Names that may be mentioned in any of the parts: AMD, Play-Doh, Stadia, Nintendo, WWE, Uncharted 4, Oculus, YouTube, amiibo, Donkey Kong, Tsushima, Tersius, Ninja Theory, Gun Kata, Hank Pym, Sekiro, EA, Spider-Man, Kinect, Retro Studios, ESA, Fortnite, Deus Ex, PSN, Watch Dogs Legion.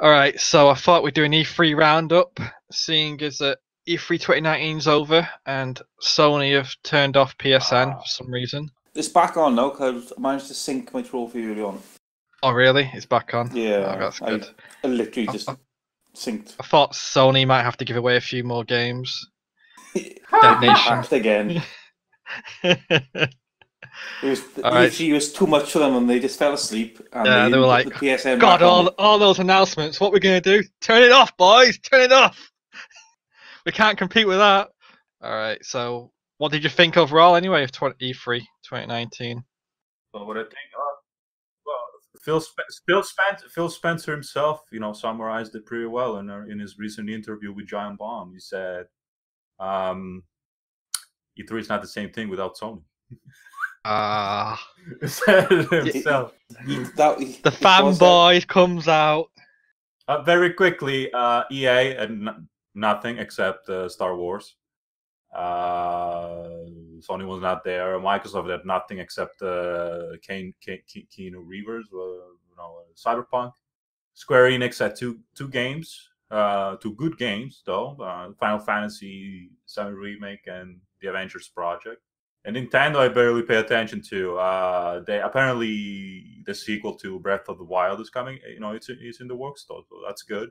All right, so I thought we'd do an E3 roundup, seeing as that E3 2019's over and Sony have turned off PSN for some reason. It's back on now because I managed to sync my trophy early on. Oh, really? It's back on? Yeah. Oh, that's good. I literally just synced. I thought Sony might have to give away a few more games. Donation. Again. It was too much for them and they just fell asleep. And yeah, they were like, PSN God, all those announcements, what are we going to do? Turn it off, boys! Turn it off! We can't compete with that. All right, so what did you think overall, anyway, of E3 2019? Well, what I think, Phil Spencer himself, you know, summarized it pretty well in his recent interview with Giant Bomb. He said, E3 is not the same thing without Sony. Himself. The fanboy comes out very quickly. EA and nothing except Star Wars. Sony was not there. Microsoft had nothing except Keanu Reeves. You know, Cyberpunk. Square Enix had two games, two good games though. Final Fantasy VII Remake and the Avengers Project. And Nintendo, I barely pay attention to. They apparently the sequel to Breath of the Wild is coming. You know, it's in the works though, so that's good.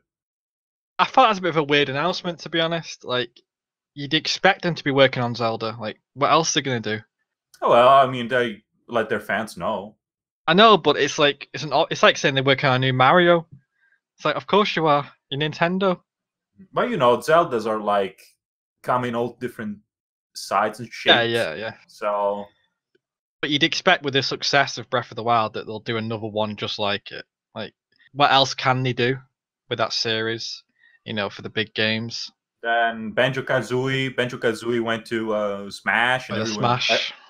I thought that's a bit of a weird announcement, to be honest. Like, you'd expect them to be working on Zelda. Like, what else are they gonna do? Oh well, I mean, they let their fans know. I know, but it's like it's like saying they're working on a new Mario. It's like, of course you are. You're Nintendo. But you know, Zeldas are like coming all different sides and shapes. Yeah. So, but you'd expect with the success of Breath of the Wild that they'll do another one just like it. Like, what else can they do with that series? You know, for the big games. Then Banjo-Kazooie went to Smash. And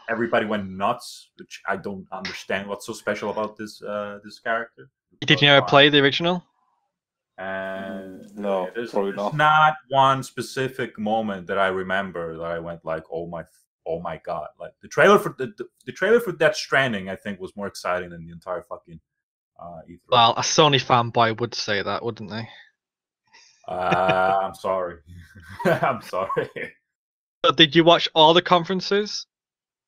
everybody went nuts, which I don't understand. What's so special about this character? Did you ever play the original? No, there's not one specific moment that I remember that I went like, oh my god! Like the trailer for the trailer for Death Stranding, I think, was more exciting than the entire fucking E3. Well, a Sony fanboy would say that, wouldn't they? I'm sorry. I'm sorry. But did you watch all the conferences?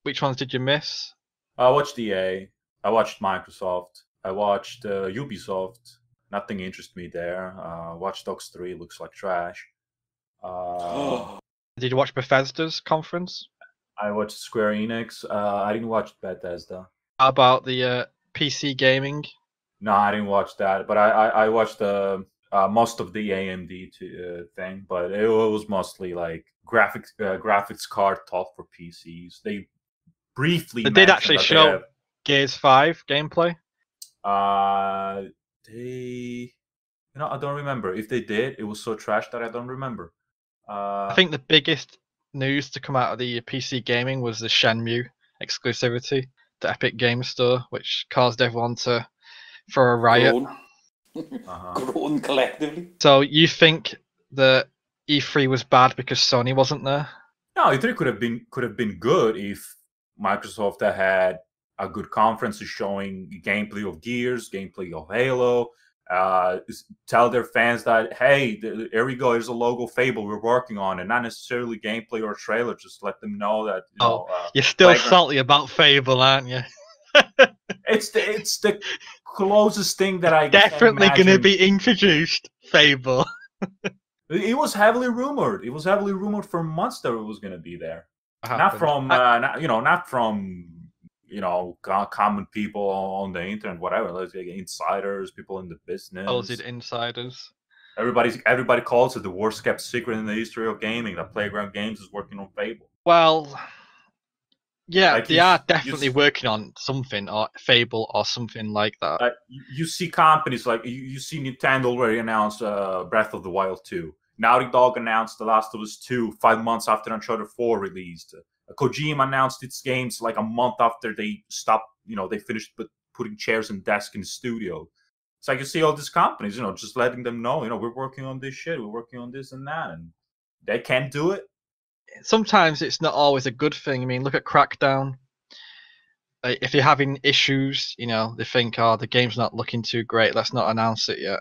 Which ones did you miss? I watched EA. I watched Microsoft. I watched Ubisoft. Nothing interests me there. Watch Dogs 3 looks like trash. Did you watch Bethesda's conference? I watched Square Enix. I didn't watch Bethesda. How about the PC Gaming? No, I didn't watch that. But I watched most of the AMD thing. But it was mostly like graphics card talk for PCs. They briefly did actually show Gears 5 gameplay. You know, I don't remember. If they did, it was so trash that I don't remember. I think the biggest news to come out of the PC gaming was the Shenmue exclusivity, the Epic Game Store, which caused everyone to throw a riot. Grown collectively. So you think that E3 was bad because Sony wasn't there? No, E3 could have been good if Microsoft had a good conference is showing gameplay of Gears, gameplay of Halo. Tell their fans that, hey, here we go, here's a logo Fable we're working on, and not necessarily gameplay or trailer. Just let them know that. You're still salty about Fable, aren't you? it's the closest thing that I definitely can imagine. Gonna be introduced. Fable. It was heavily rumored. It was heavily rumored for months that it was gonna be there. Not from common people on the internet, whatever, like insiders, people in the business. Oh, is it insiders? Everybody calls it the worst kept secret in the history of gaming, that Playground Games is working on Fable. Well, yeah, like they are definitely working on something, or Fable or something like that. You see companies like, you see Nintendo already announced Breath of the Wild 2. Naughty Dog announced The Last of Us 2 5 months after Uncharted 4 released. Kojima announced its games like a month after they stopped, you know, they finished putting chairs and desks in the studio. It's like you see all these companies, you know, just letting them know, you know, we're working on this shit, we're working on this and that, and they can't do it. Sometimes it's not always a good thing. I mean, look at Crackdown. Like, if you're having issues, you know, they think, oh, the game's not looking too great, let's not announce it yet.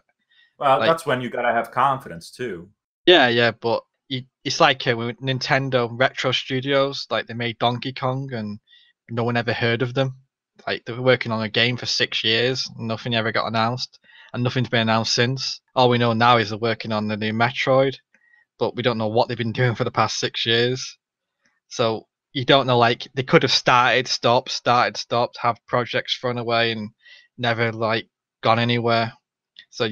Well, like, that's when you gotta have confidence too. Yeah, yeah, but it's like with Nintendo Retro Studios, like they made Donkey Kong and no one ever heard of them. Like they were working on a game for 6 years, and nothing ever got announced, and nothing's been announced since. All we know now is they're working on the new Metroid, but we don't know what they've been doing for the past 6 years. So you don't know, like, they could have started, stopped, have projects thrown away and never, like, gone anywhere. So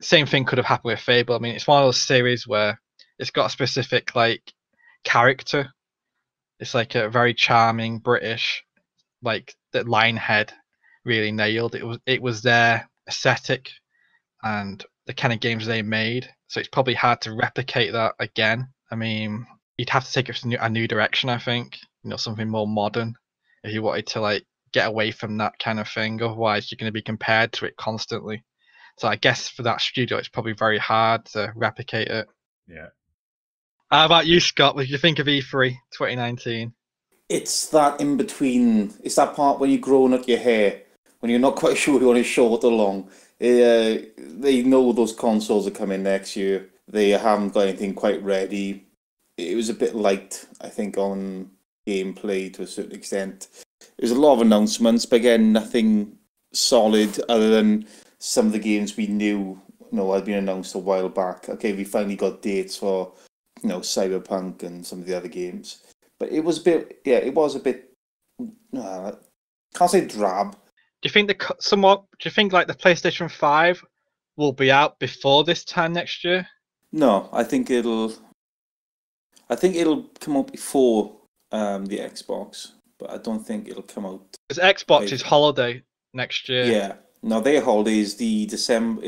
same thing could have happened with Fable. I mean, it's one of those series where it's got a specific, like, character. It's like a very charming British, like, that Lionhead really nailed. It was their aesthetic and the kind of games they made. So it's probably hard to replicate that again. I mean, you'd have to take it a new direction, I think. You know, something more modern if you wanted to, like, get away from that kind of thing. Otherwise, you're going to be compared to it constantly. So I guess for that studio, it's probably very hard to replicate it. Yeah. How about you, Scott? What did you think of E3 2019? It's that in between. It's that part when you're growing up your hair, when you're not quite sure you want it short or long. They know those consoles are coming next year. They haven't got anything quite ready. It was a bit light, I think, on gameplay to a certain extent. There's a lot of announcements, but again, nothing solid other than some of the games we knew, you know, had been announced a while back. Okay, we finally got dates for, you know, Cyberpunk and some of the other games. But it was a bit, yeah, it was a bit, can't say drab. Do you think like the PlayStation 5 will be out before this time next year? No, I think it'll come out before the Xbox, but I don't think it'll come out. Because Xbox is holiday next year. Yeah. No, their holiday is November,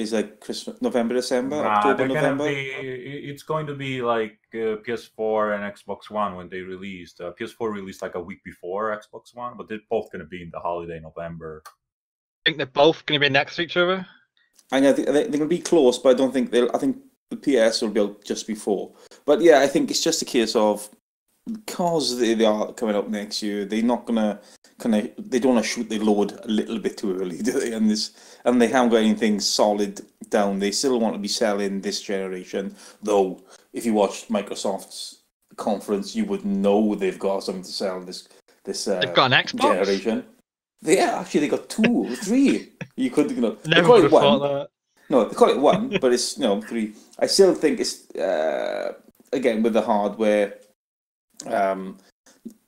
December, October, November. It's going to be like PS4 and Xbox One when they released. PS4 released like a week before Xbox One, but they're both going to be in the holiday November. I think they're both going to be next to each other. I know they're going to be close, but I don't think they'll. I think the PS will be out just before. But yeah, I think it's just a case of because they are coming up next year, they're not going to. They don't want to shoot their load a little bit too early, do they? And they haven't got anything solid down. They still want to be selling this generation, though. If you watched Microsoft's conference, you would know they've got something to sell. They've got an Xbox generation. They got two, or three. You could, you know, never would have thought that. No, they call it one, but it's three. I still think it's again with the hardware.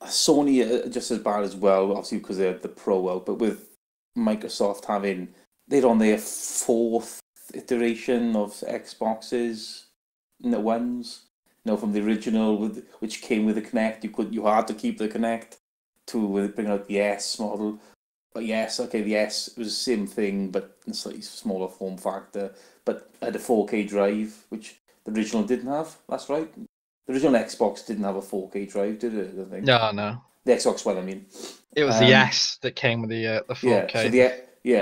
Sony are just as bad as well, obviously, because they're the pro out, but with Microsoft they're on their fourth iteration of Xboxes, from the original, which came with the Kinect. You had to keep the Kinect to bring out the S model. But yes, okay, the S was the same thing, but in a slightly smaller form factor, but had a 4K drive, which the original didn't have. That's right. The original Xbox didn't have a 4K drive, did it? I don't think. No. The Xbox One, I mean. It was the S that came with the 4K.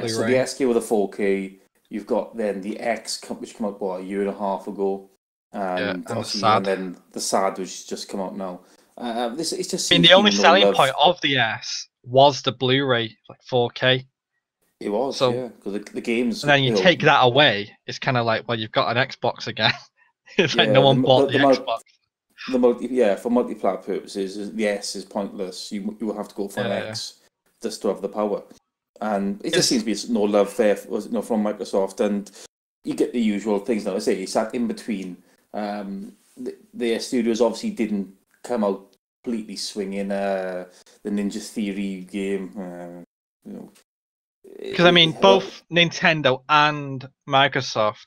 So the S came with a 4K. You've got then the X, which came out, a year and a half ago. And then the SAD, which has just come out now. The only selling point of the S was the Blu-ray, like 4K. It was, because the games... And then you take that away, it's kind of like, well, you've got an Xbox again. It's like no one bought the Xbox. For multiplayer purposes, the S is pointless. You will have to go for an X just to have the power, and it just seems to be no love there, from Microsoft. And you get the usual things now. I say it's that in between. Their studios obviously didn't come out completely swinging. The Ninja Theory game, because both Nintendo and Microsoft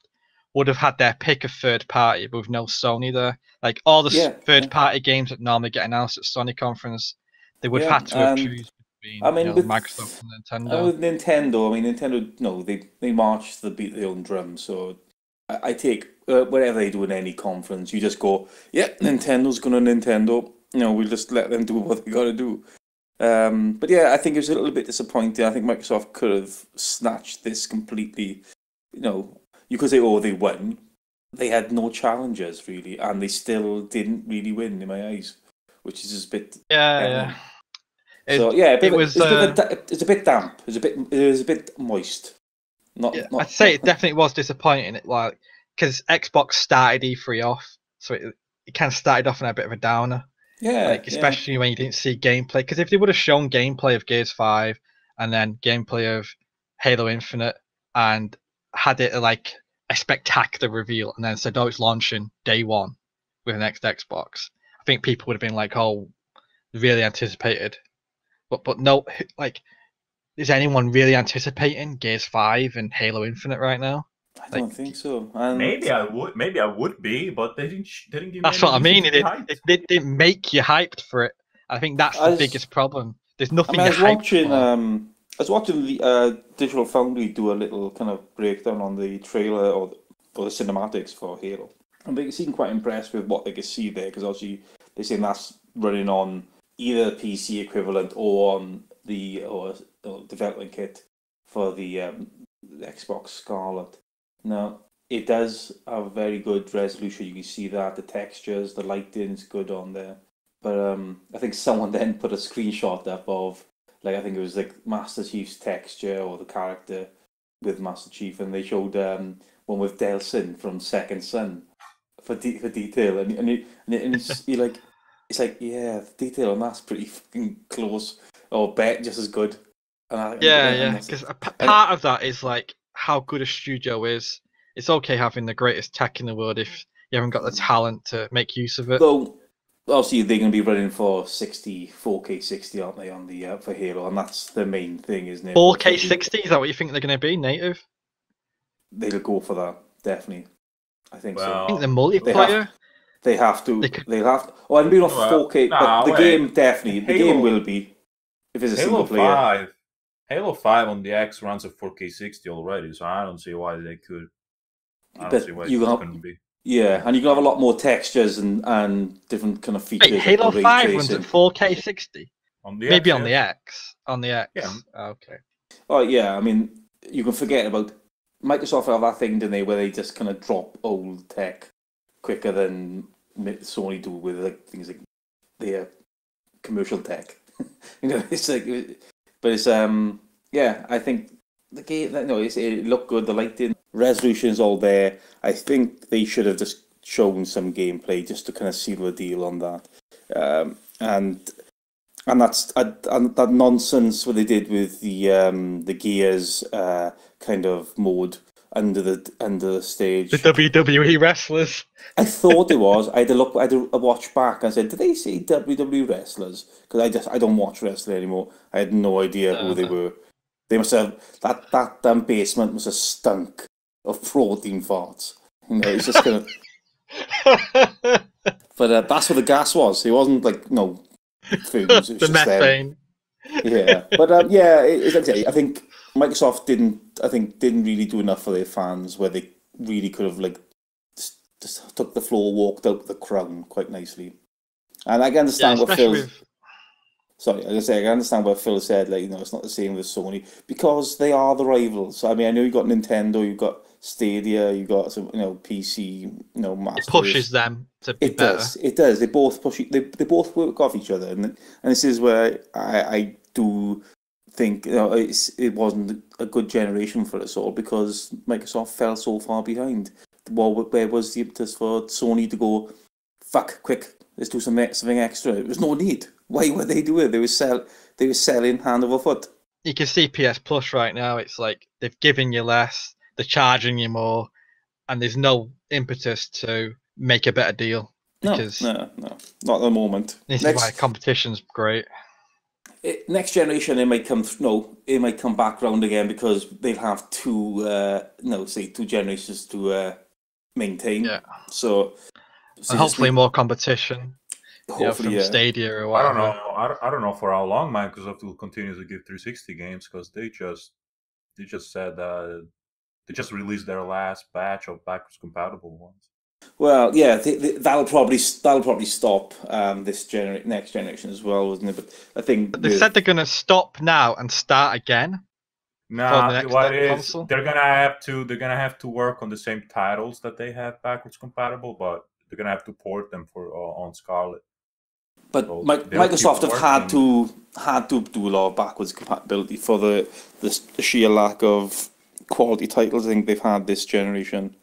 would have had their pick of third party, but with no Sony there. Like all the third party games that normally get announced at Sony conference, they would have had to have choose between Microsoft and Nintendo. With Nintendo, Nintendo, they march to the beat their own drum. So I take whatever they do in any conference, you just go, Nintendo's going to Nintendo. We'll just let them do what they got to do. But yeah, I think it was a little bit disappointing. I think Microsoft could have snatched this completely. You could say, they won. They had no challengers, really, and they still didn't really win, in my eyes, which is just a bit... It's a bit damp. It was a bit moist. Not I'd say it definitely was disappointing. Like, because Xbox started E3 off, so it kind of started off on a bit of a downer. Yeah, like, especially when you didn't see gameplay. Because if they would have shown gameplay of Gears 5 and then gameplay of Halo Infinite and had it like a spectacular reveal and then said, "Oh, it's launching day one with the next Xbox," I think people would have been like, "Oh, really anticipated." But no, like, is anyone really anticipating Gears 5 and Halo Infinite right now? I don't think so. And maybe I would be, but they didn't give me. That's what I mean. It didn't make you hyped for it. I think that's the biggest problem. There's nothing. I was watching the Digital Foundry do a little kind of breakdown on the trailer or the cinematics for Halo, and they seemed quite impressed with what they could see there, because obviously they're saying that's running on either PC equivalent or on the or development kit for the Xbox Scarlet. Now, it does have very good resolution. You can see that, the textures, the lighting's good on there. But I think someone then put a screenshot up of, like, I think it was like Master Chief's texture or the character with Master Chief, and they showed one with Delsin from Second Son for detail, and it's you're like, it's like, yeah, the detail on that's pretty fucking close or better, just as good. And because part of that is like, how good a studio is. It's okay having the greatest tech in the world if you haven't got the talent to make use of it. Well, obviously they're going to be running for 4K 60, aren't they, on the for Halo, and that's the main thing, isn't it? 4K 60, is that what you think they're going to be, native? They'll go for that, definitely. I think so. I think the multiplayer. They have to. Oh, I'm being off 4K, but the game definitely. Halo, the game will be, if it's a single player. Halo 5 on the X runs at 4K 60 already, so I don't see why they could. I don't see why it couldn't be. Yeah, and you can have a lot more textures and different kind of features. Wait, Halo 5 runs at 4K 60? Maybe on the X. On the X. Yeah. Okay. Oh, yeah, I mean, you can forget about... Microsoft have that thing, didn't they, where they just kind of drop old tech quicker than Sony do with like things like their commercial tech. You know, it's like... But it's I think the game. No, it looked good. The lighting, resolution's all there. I think they should have just shown some gameplay just to kind of seal the deal on that. And that nonsense what they did with the Gears kind of mode under the stage. The WWE wrestlers. I thought it was. I had to look. I had to watch back. I said, "Did they say WWE wrestlers?" Because I don't watch wrestling anymore. I had no idea who they were. They must have that damn basement must have stunk of protein farts. You know, it's just kind of. But that's what the gas was. It wasn't like no food. It was the just methane. Them. Yeah, but I think Microsoft didn't really do enough for their fans, where they really could have like just took the floor, walked out with the crown quite nicely. And I can understand what Phil. I can understand what Phil said. Like, you know, it's not the same with Sony because they are the rivals. I mean, I know you've got Nintendo, you've got Stadia, you've got some, you know, PC, you know, Masters. It pushes them to be better. It does. They both push. They both work off each other, and this is where I do think, you know, it wasn't a good generation for us all because Microsoft fell so far behind. Well, where was the impetus for Sony to go, fuck, quick, let's do something extra? There was no need. Why would they do it? They were selling hand over foot. You can see PS Plus right now. It's like they've given you less, they're charging you more, and there's no impetus to make a better deal. Because no, not at the moment. This is why competition's great. Next generation, it might come back round again because they'll have two generations to maintain. Yeah. So hopefully more competition. Hopefully, from Stadia or whatever. I don't know for how long Microsoft will continue to give 360 games because they just said they just released their last batch of backwards compatible ones. Well, yeah, that'll probably stop this next generation as well, wasn't it? But I think they said they're going to stop now and start again. They're gonna have to work on the same titles that they have backwards compatible, but they're gonna have to port them for on Scarlet. But so Microsoft have had to do a lot of backwards compatibility for the sheer lack of quality titles I think they've had this generation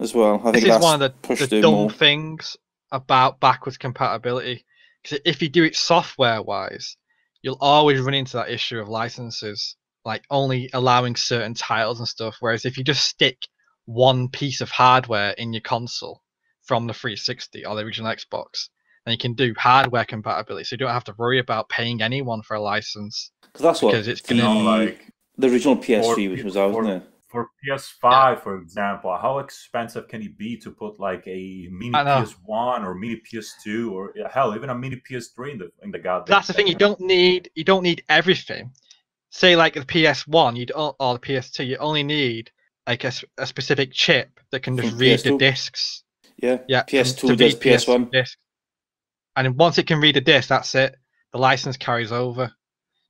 as well. I think that's one of the dumb things about backwards compatibility, because if you do it software-wise, you'll always run into that issue of licenses, like only allowing certain titles and stuff. Whereas if you just stick one piece of hardware in your console from the 360 or the original Xbox, then you can do hardware compatibility, so you don't have to worry about paying anyone for a license. That's because it's going to like the original PSP, which was out, wasn't it? For PS5, yeah, for example, how expensive can it be to put like a mini PS1 or mini PS2 or hell, even a mini PS3 in the goddamn? That's the thing. You don't need everything. Say like the PS1, or the PS2, you only need like a specific chip that can just read the discs. Yeah, yeah. PS2 does PS1 discs, and once it can read the disc, that's it. The license carries over.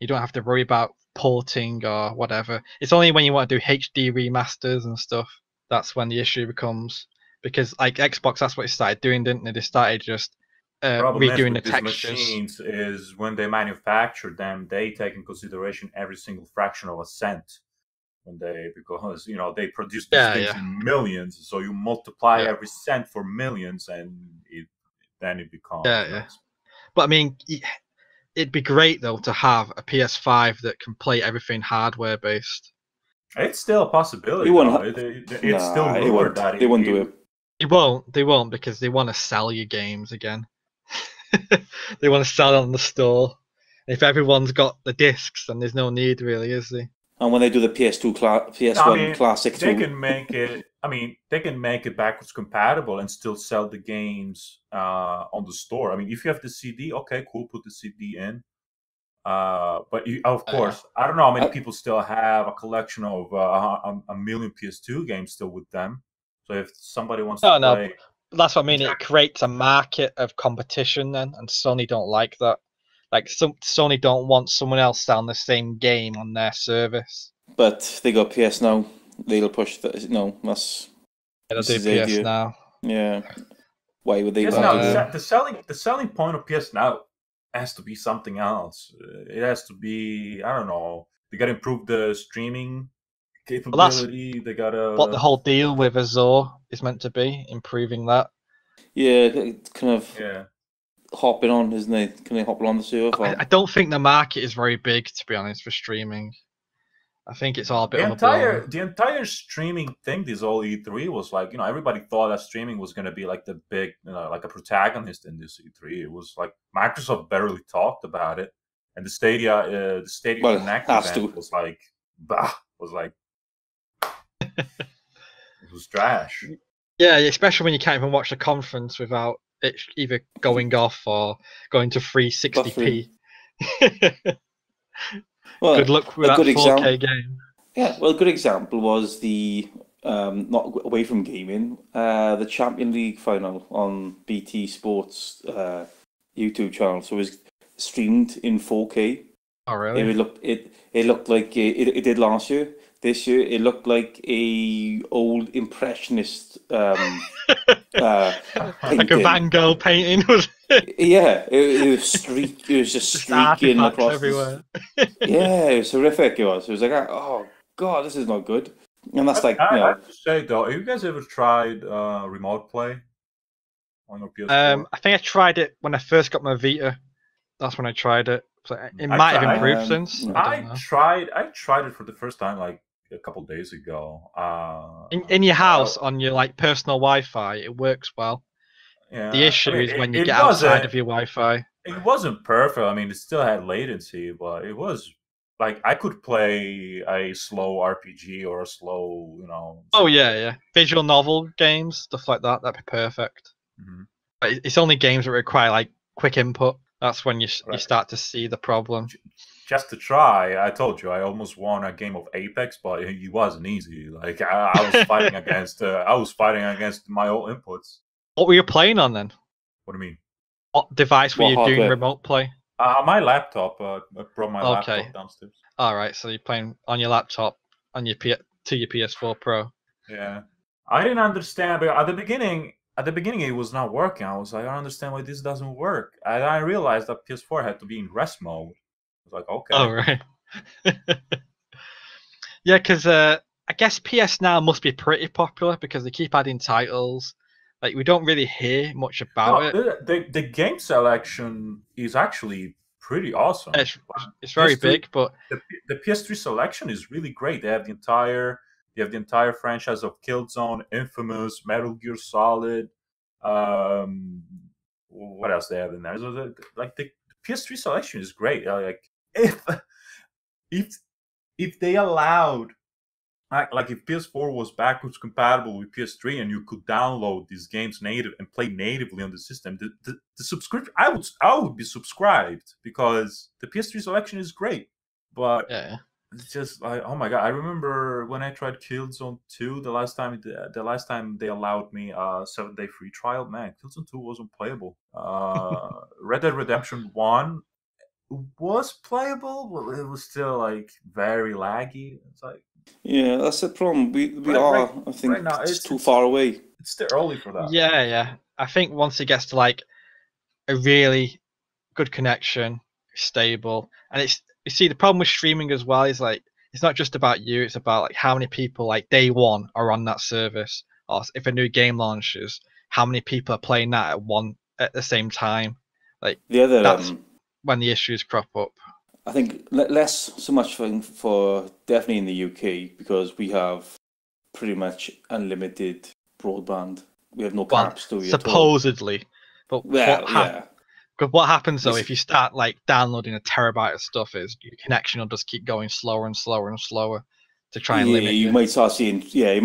You don't have to worry about porting or whatever. It's only when you want to do HD remasters and stuff, that's when the issue becomes, because like Xbox, that's what they started doing, didn't they? They started just redoing the textures. Machines is when they manufacture them, they take in consideration every single fractional cent when they, because you know they produce these things in millions, so you multiply every cent for millions, and then it becomes But I mean, it'd be great though to have a PS5 that can play everything hardware based. It's still a possibility. They won't because they want to sell your games again. They want to sell it on the store. If everyone's got the discs, then there's no need really, is there? And when they do the PS1 classic, they can make it. I mean, they can make it backwards compatible and still sell the games on the store. I mean, if you have the CD, okay, cool, put the CD in. But of course, I don't know how many people still have a collection of a million PS2 games still with them. So if somebody wants to play... That's what I mean. It creates a market of competition then, and Sony don't like that. Like, Sony don't want someone else down the same game on their service. But they got PS Now. They'll push that. No, that's... They'll do PS Now. Yeah. Why would they... The selling point of PS Now has to be something else. It has to be... I don't know. They got to improve the streaming capability. Well, they got to... What the whole deal with Azure is meant to be. Improving that. Yeah, kind of... Yeah. Hopping on, isn't it? Can they hop on the server? I don't think the market is very big, to be honest, for streaming. I think it's all a bit the entire streaming thing. This whole E3 was like, you know, everybody thought that streaming was going to be like the big, you know, like a protagonist in this E3. It was like Microsoft barely talked about it, and the Stadia Connect event was like, bah, was like, it was trash. Yeah, especially when you can't even watch the conference without it's either going off or going to 360p. Well, good luck with that 4K game. Yeah, well, a good example was the not away from gaming, the Champions League final on BT Sports YouTube channel. So it was streamed in 4K. Oh really? It looked like it did last year. This year, it looked like an old impressionist, like a Van Gogh painting. Yeah, it was just streaking across everywhere. Yeah, it was horrific. It was like, oh god, this is not good. And that's like, I have to say though, have you guys ever tried remote play on your PS4? I think I tried it when I first got my Vita. That's when I tried it. So it might have improved since. I tried it for the first time like a couple of days ago. In your house on your like personal Wi-Fi, it works well. Yeah. The issue is when you get outside of your Wi-Fi. It wasn't perfect. I mean, it still had latency, but it was like I could play a slow RPG or a slow, you know. Oh yeah, yeah. Visual novel games, stuff like that. That'd be perfect. Mm-hmm. But it's only games that require like quick input. That's when you start to see the problem. Just to try, I told you, I almost won a game of Apex, but it wasn't easy. Like I was fighting against, my own inputs. What were you playing on then? What do you mean? What device were you doing remote play? My laptop. I brought my laptop downstairs. All right, so you're playing on your laptop on your to your PS4 Pro. Yeah, I didn't understand, but at the beginning, it was not working. I was like, I understand why this doesn't work. And I realized that PS4 had to be in rest mode. I was like, okay. Oh, right. Yeah, because I guess PS Now must be pretty popular because they keep adding titles. Like, we don't really hear much about it. The game selection is actually pretty awesome. It's very big, but the PS3 selection is really great. They have the entire franchise of Killzone, Infamous, Metal Gear Solid. What else they have in there? So like the PS3 selection is great. Like if they allowed. Like if PS4 was backwards compatible with PS3 and you could download these games native and play natively on the system, the subscription, I would be subscribed because the PS3 selection is great. But it's just like, oh my god! I remember when I tried Killzone 2 the last time they allowed me a 7-day free trial. Man, Killzone 2 wasn't playable. Red Dead Redemption 1 was playable, but it was still like very laggy. It's like. Yeah, that's the problem. We are, I think, right now, it's too far away. It's too early for that. Yeah, yeah. I think once it gets to like a really good connection, stable, and it's you see the problem with streaming as well is like it's not just about you. It's about like how many people like day one are on that service, or if a new game launches, how many people are playing that at the same time. Like that's when the issues crop up. I think less so much for definitely in the UK because we have pretty much unlimited broadband. We have no caps to it. Supposedly, but well, Because what happens though if you start like downloading a terabyte of stuff is your connection will just keep going slower and slower and slower to try and limit. You might start seeing a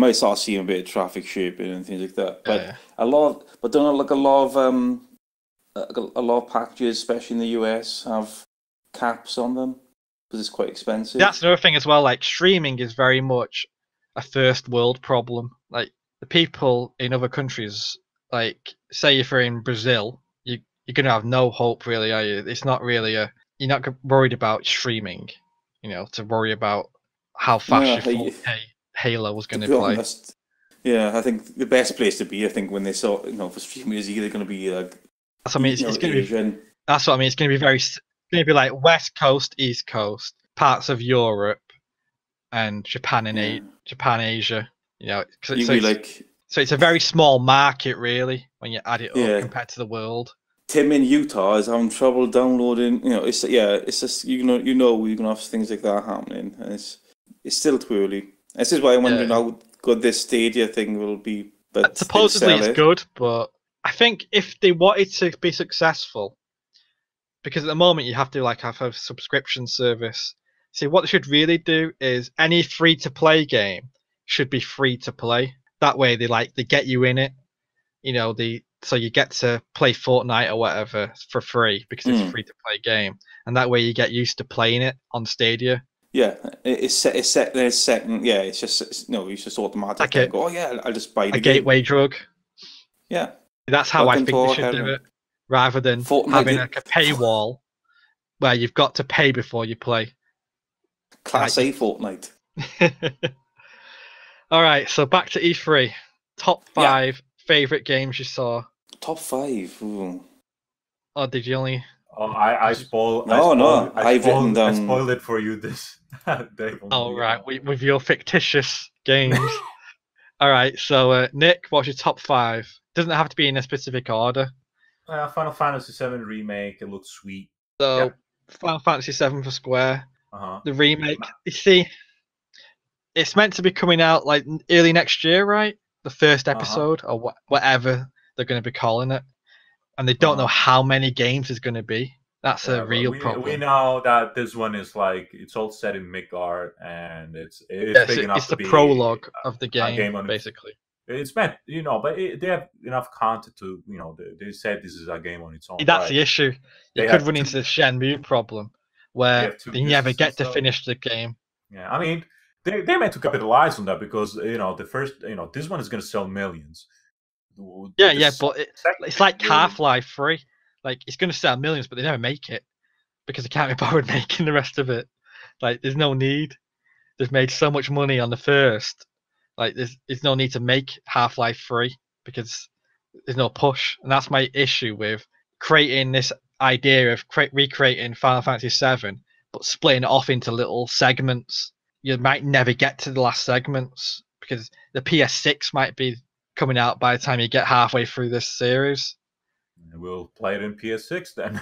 bit of traffic shaping and things like that. But a lot of packages, especially in the US, have caps on them because it's quite expensive. That's another thing as well. Like streaming is very much a first world problem. Like the people in other countries, like say if you're in Brazil, you're gonna have no hope really, are you? It's not really a you're not worried about streaming, you know, to worry about how fast your 4K Halo was gonna play. Honest, I think the best place to be, I think, when they saw for streaming is either gonna be like that's what I mean. It's gonna be that's what I mean. It's gonna be very. Maybe like West Coast, East Coast, parts of Europe, and Japan and Japan, Asia. You know, so it's a very small market, really, when you add it up compared to the world. Tim in Utah is having trouble downloading. You know, it's just you're gonna have things like that happening, and it's still too early. This is why I'm wondering how good this Stadia thing will be. But supposedly it's good, but I think if they wanted to be successful. Because at the moment you have to like have a subscription service. See, what they should really do is any free-to-play game should be free-to-play. That way they get you in it, so you get to play Fortnite or whatever for free because it's a free-to-play game, and that way you get used to playing it on Stadia. Yeah, it's just automatic. Like I'll just buy the game. Gateway drug. Yeah, that's how I think they should do it. Rather than having like a paywall where you've got to pay before you play. Class A Fortnite. All right, so back to E3. Top 5 favorite games you saw. Top 5. Ooh. Oh, did you only? Oh, I spoiled. I spoiled it for you this. All right, with your fictitious games. All right, so Nick, what's your top 5? Doesn't have to be in a specific order. Final Fantasy VII Remake, it looks sweet. So, Final Fantasy VII for Square, the remake. You see, it's meant to be coming out like early next year, right? The first episode or whatever they're going to be calling it. And they don't know how many games it's going to be. That's a real problem. We know that this one is like, it's all set in Midgard and it's big enough to be... It's the prologue of the game basically. It's meant, but they have enough content to, they said this is a game on its own. That's the issue. You could run into the Shenmue problem where they never get to finish the game. Yeah, I mean, they meant to capitalize on that because, the first, this one is going to sell millions. But it's like Half-Life 3. Like, it's going to sell millions, but they never make it because they can't be bothered making the rest of it. Like, there's no need. They've made so much money on the first. Like, there's no need to make Half-Life 3 because there's no push. And that's my issue with creating this idea of recreating Final Fantasy 7, but splitting it off into little segments. you might never get to the last segments because the PS6 might be coming out by the time you get halfway through this series. We'll play it in PS6 then.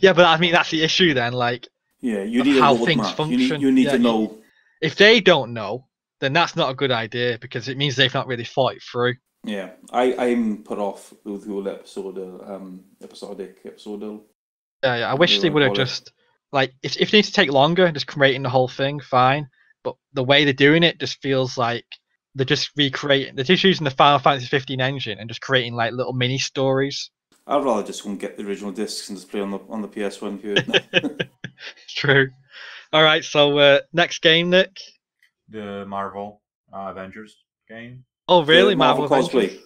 Yeah, but I mean, that's the issue then. Like, yeah, you need how things function. You need to know. If they don't know, then that's not a good idea because it means they've not really thought it through. Yeah, I'm put off with the whole episodic. Yeah, I wish they would have just, like, if they need to take longer, just creating the whole thing, fine. But the way they're doing it just feels like they're just recreating, they're just using the Final Fantasy 15 engine and just creating, like, little mini stories. I'd rather just go and get the original discs and just play on the PS1 here. True. All right, so next game, Nick? The Marvel Avengers game. Oh, really? Marvel cosplay.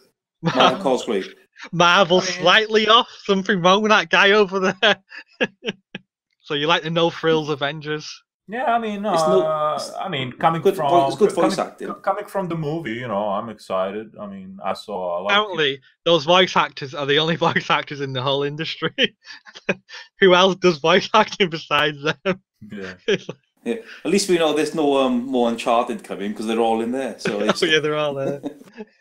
Marvel slightly off. Something wrong with that guy over there. So you like the no frills Avengers? Yeah, I mean, coming from the movie, you know, I'm excited. I mean, I saw a lot. Apparently, those voice actors are the only voice actors in the whole industry. Who else does voice acting besides them? Yeah. Yeah. At least we know there's no more Uncharted coming because they're all in there. So it's... Oh yeah, they're all there.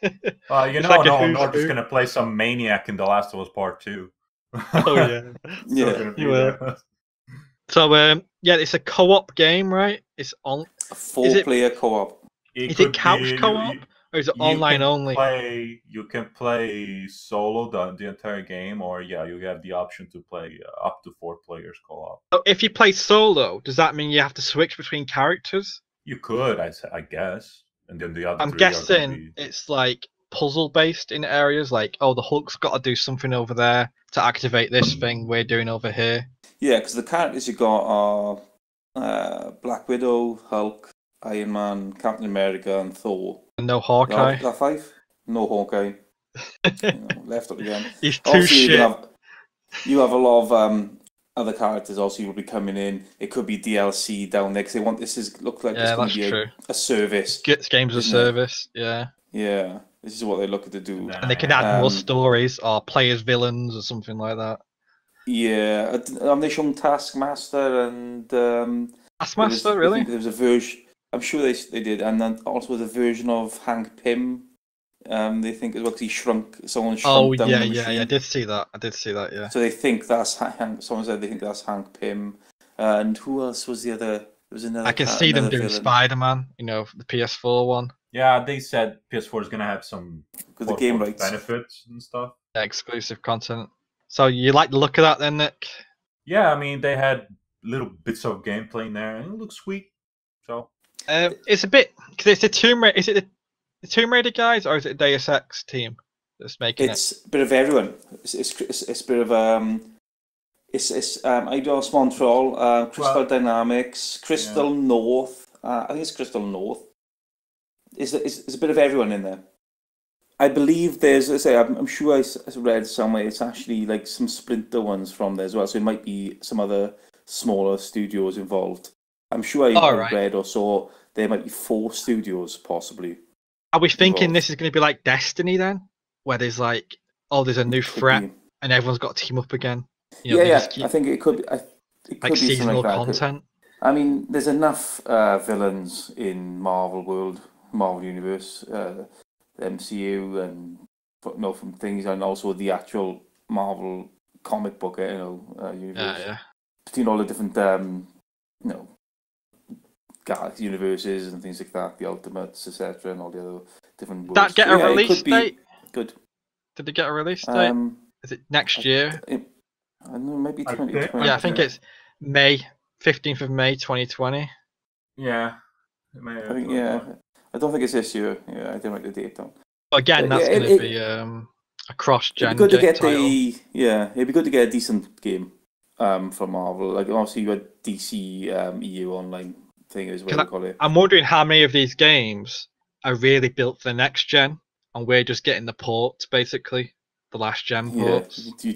You know, like I'm just gonna play some maniac in The Last of Us Part 2. Oh yeah, yeah, you will. So yeah, it's a co-op game, right? It's on a four-player co-op. Is it couch co-op or is it online only? You can play solo the entire game, or yeah, you have the option to play up to 4 players co-op. So if you play solo, does that mean you have to switch between characters? You could, I guess, and then the other. I'm guessing it's like puzzle-based in areas, like oh, the Hulk's got to do something over there to activate this thing we're doing over here. Yeah, because the characters you got are Black Widow, Hulk, Iron Man, Captain America, and Thor. And no Hawkeye. Is that 5? No Hawkeye. You know, left up again. He's too shit. You have a lot of other characters also will be coming in. It could be DLC down there because they want this is going to be a service. Games of service. It? Yeah. Yeah, this is what they're looking to do. And they can add more stories or players villains or something like that. Yeah, and they showed Taskmaster and Taskmaster. Really? There was a version. I'm sure they did, and then also the version of Hank Pym. They think as well because he shrunk. Someone shrunk down the machine. I did see that. Yeah. So they think that's Hank. Someone said they think that's Hank Pym. And who else was the other? There was another. I can see them doing Spider-Man. You know, the PS4 one. Yeah, they said PS4 is going to have some the game rights benefits and stuff. Yeah, exclusive content. So you like the look of that then, Nick? Yeah, I mean, they had little bits of gameplay in there, and it looks sweet. So it's a bit because it's a Tomb Raider. Is it the Tomb Raider guys, or is it a Deus Ex team that's making it? It's a bit of everyone. It's a bit of Eidos Montreal, Crystal Dynamics, Crystal North. I think it's Crystal North. It's a bit of everyone in there. I believe there's, as I say, I'm sure I read somewhere, it's actually like some Splinter ones from there as well. So it might be some other smaller studios involved. I'm sure I read or saw there might be 4 studios possibly. Are we thinking this is going to be like Destiny then? Where there's like, oh, there's a new threat and everyone's got to team up again. You know, I think it could be. It could like be seasonal like content. I mean, there's enough villains in Marvel Universe. MCU and from things, and also the actual Marvel comic book, universe. Yeah. Between all the different, galaxy universes and things like that, the Ultimates, etc., and all the other different. Did that get a release date? Good. Did it get a release date? Is it next year? I don't know, maybe 2020. Yeah, I think it's May 15th of May 2020. Yeah. I think I don't think it's this year. Yeah, I don't like the date down. Again, that's going to be a cross-gen title. It'd be good to get a decent game from Marvel. Like obviously, you had DC EU Online thing as well. I'm wondering how many of these games are really built for the next gen, and we're just getting the ports, basically the last gen ports. Yeah,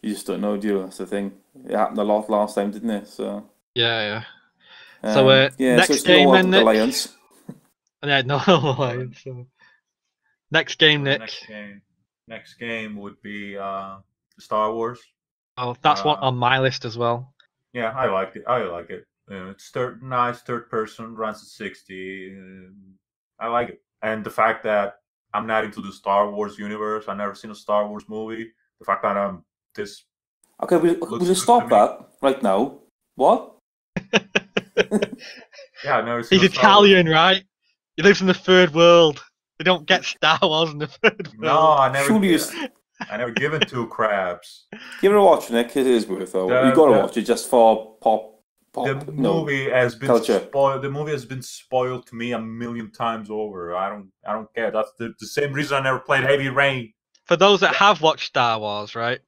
you just don't know, do you? That's the thing. It happened a lot last time, didn't it? So yeah. So next game then, Nick. Yeah, next game, Nick. Next game would be Star Wars. Oh, that's one on my list as well. Yeah, I like it. It's nice third person, runs at 60. I like it. And the fact that I'm not into the Star Wars universe, I've never seen a Star Wars movie. The fact that I'm this. Okay, we'll just stop that right now. What? Yeah, I've never seen. He's Italian, right? He lives in the third world. They don't get Star Wars in the third world. No, I never given two crabs. Give it a watch, Nick. It is worth it. You've got to watch it just for pop. The movie has been spoiled to me a million times over. I don't care. That's the same reason I never played Heavy Rain. For those that have watched Star Wars, right?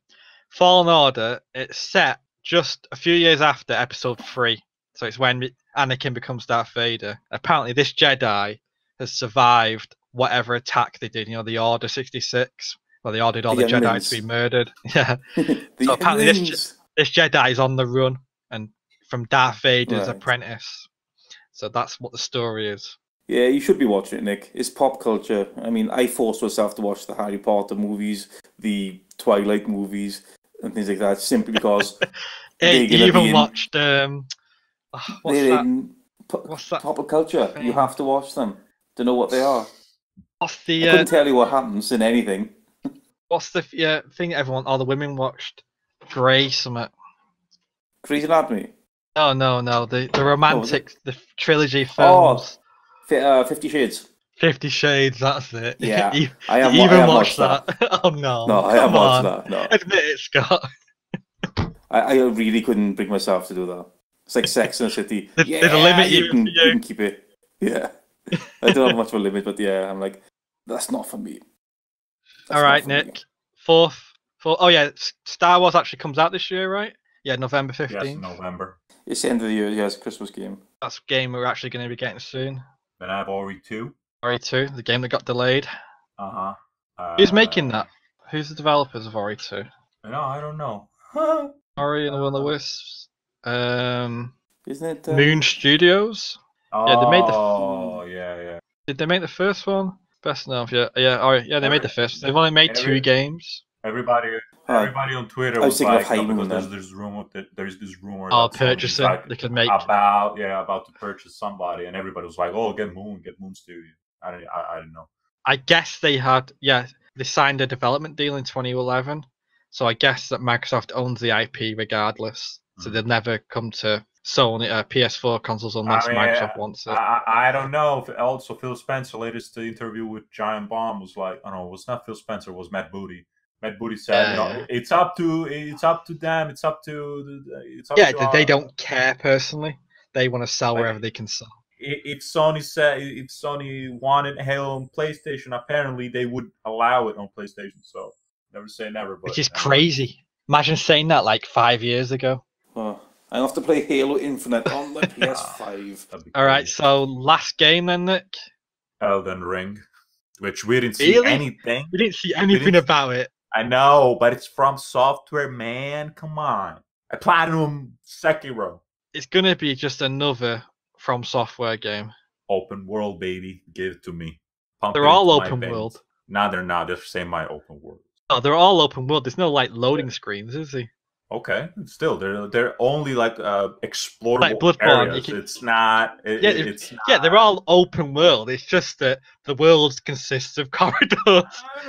Fallen Order, it's set just a few years after Episode 3. So it's when Anakin becomes Darth Vader. Apparently this Jedi has survived whatever attack they did. You know, the Order 66. Well, they ordered all the Jedi to be murdered. Yeah. So apparently this Jedi is on the run and from Darth Vader's apprentice. So that's what the story is. Yeah, you should be watching it, Nick. It's pop culture. I mean, I forced myself to watch the Harry Potter movies, the Twilight movies, and things like that, simply because... What's that? Pop culture. You have to watch them to know what they are. I couldn't tell you what happens in anything. What's the thing everyone, all the women watched? Grey Summit. Grey's Anatomy? No, no, no. The romantic, the trilogy films. Oh, 50 Shades. 50 Shades, that's it. Yeah. I even watched that. Oh, no. No, I haven't watched that. No. Admit it, Scott. I really couldn't bring myself to do that. It's like Sex and the City. There's a limit you can keep it. Yeah. I don't have much of a limit, but yeah, I'm like, that's not for me. That's all right, Nick. Fourth. Oh yeah, Star Wars actually comes out this year, right? Yeah, November 15th. Yes, November. It's the end of the year. Yes, Christmas game. That's a game we're actually going to be getting soon. Then I have RE2. RE2, the game that got delayed. Uh-huh. Who's making that? Who's the developers of RE2? No, I don't know. RE and the Will of Wisps. Isn't it Moon Studios? Oh, yeah, they made the. Oh yeah, yeah. Did they make the first one? Best known, yeah, they made the first. They've only made two games. Everybody on Twitter was like, because there's this rumor. Oh, purchasing. They could make about to purchase somebody, and everybody was like, oh, get Moon Studio. I don't know. I guess they had they signed a development deal in 2011, so I guess that Microsoft owns the IP regardless, so they'll never come to Sony PS4 consoles unless Microsoft wants it. I don't know. Also, Phil Spencer, latest interview with Giant Bomb, was like, oh no, it was not Phil Spencer, it was Matt Booty. Matt Booty said, you know, it's up to them. It's up to they don't care personally. They want to sell wherever they can sell. If Sony wanted Halo on PlayStation, apparently they would allow it on PlayStation. So never say never. But which is crazy. Imagine saying that like 5 years ago. Oh. I have to play Halo Infinite on the PS5. All right, so last game then, Nick. Elden Ring, which we didn't see anything. We didn't see anything about it. I know, but it's from Software, man. Come on. I Platinum Sekiro. It's going to be just another From Software game. Open world, baby. Give it to me. Pump they're all open world. No, they're not. They're semi open world. Oh, they're all open world. There's no like loading screens, is there? Okay, still they're only like explorable like Bloodborne, areas. It's not. Yeah, they're all open world. It's just that the world consists of corridors. I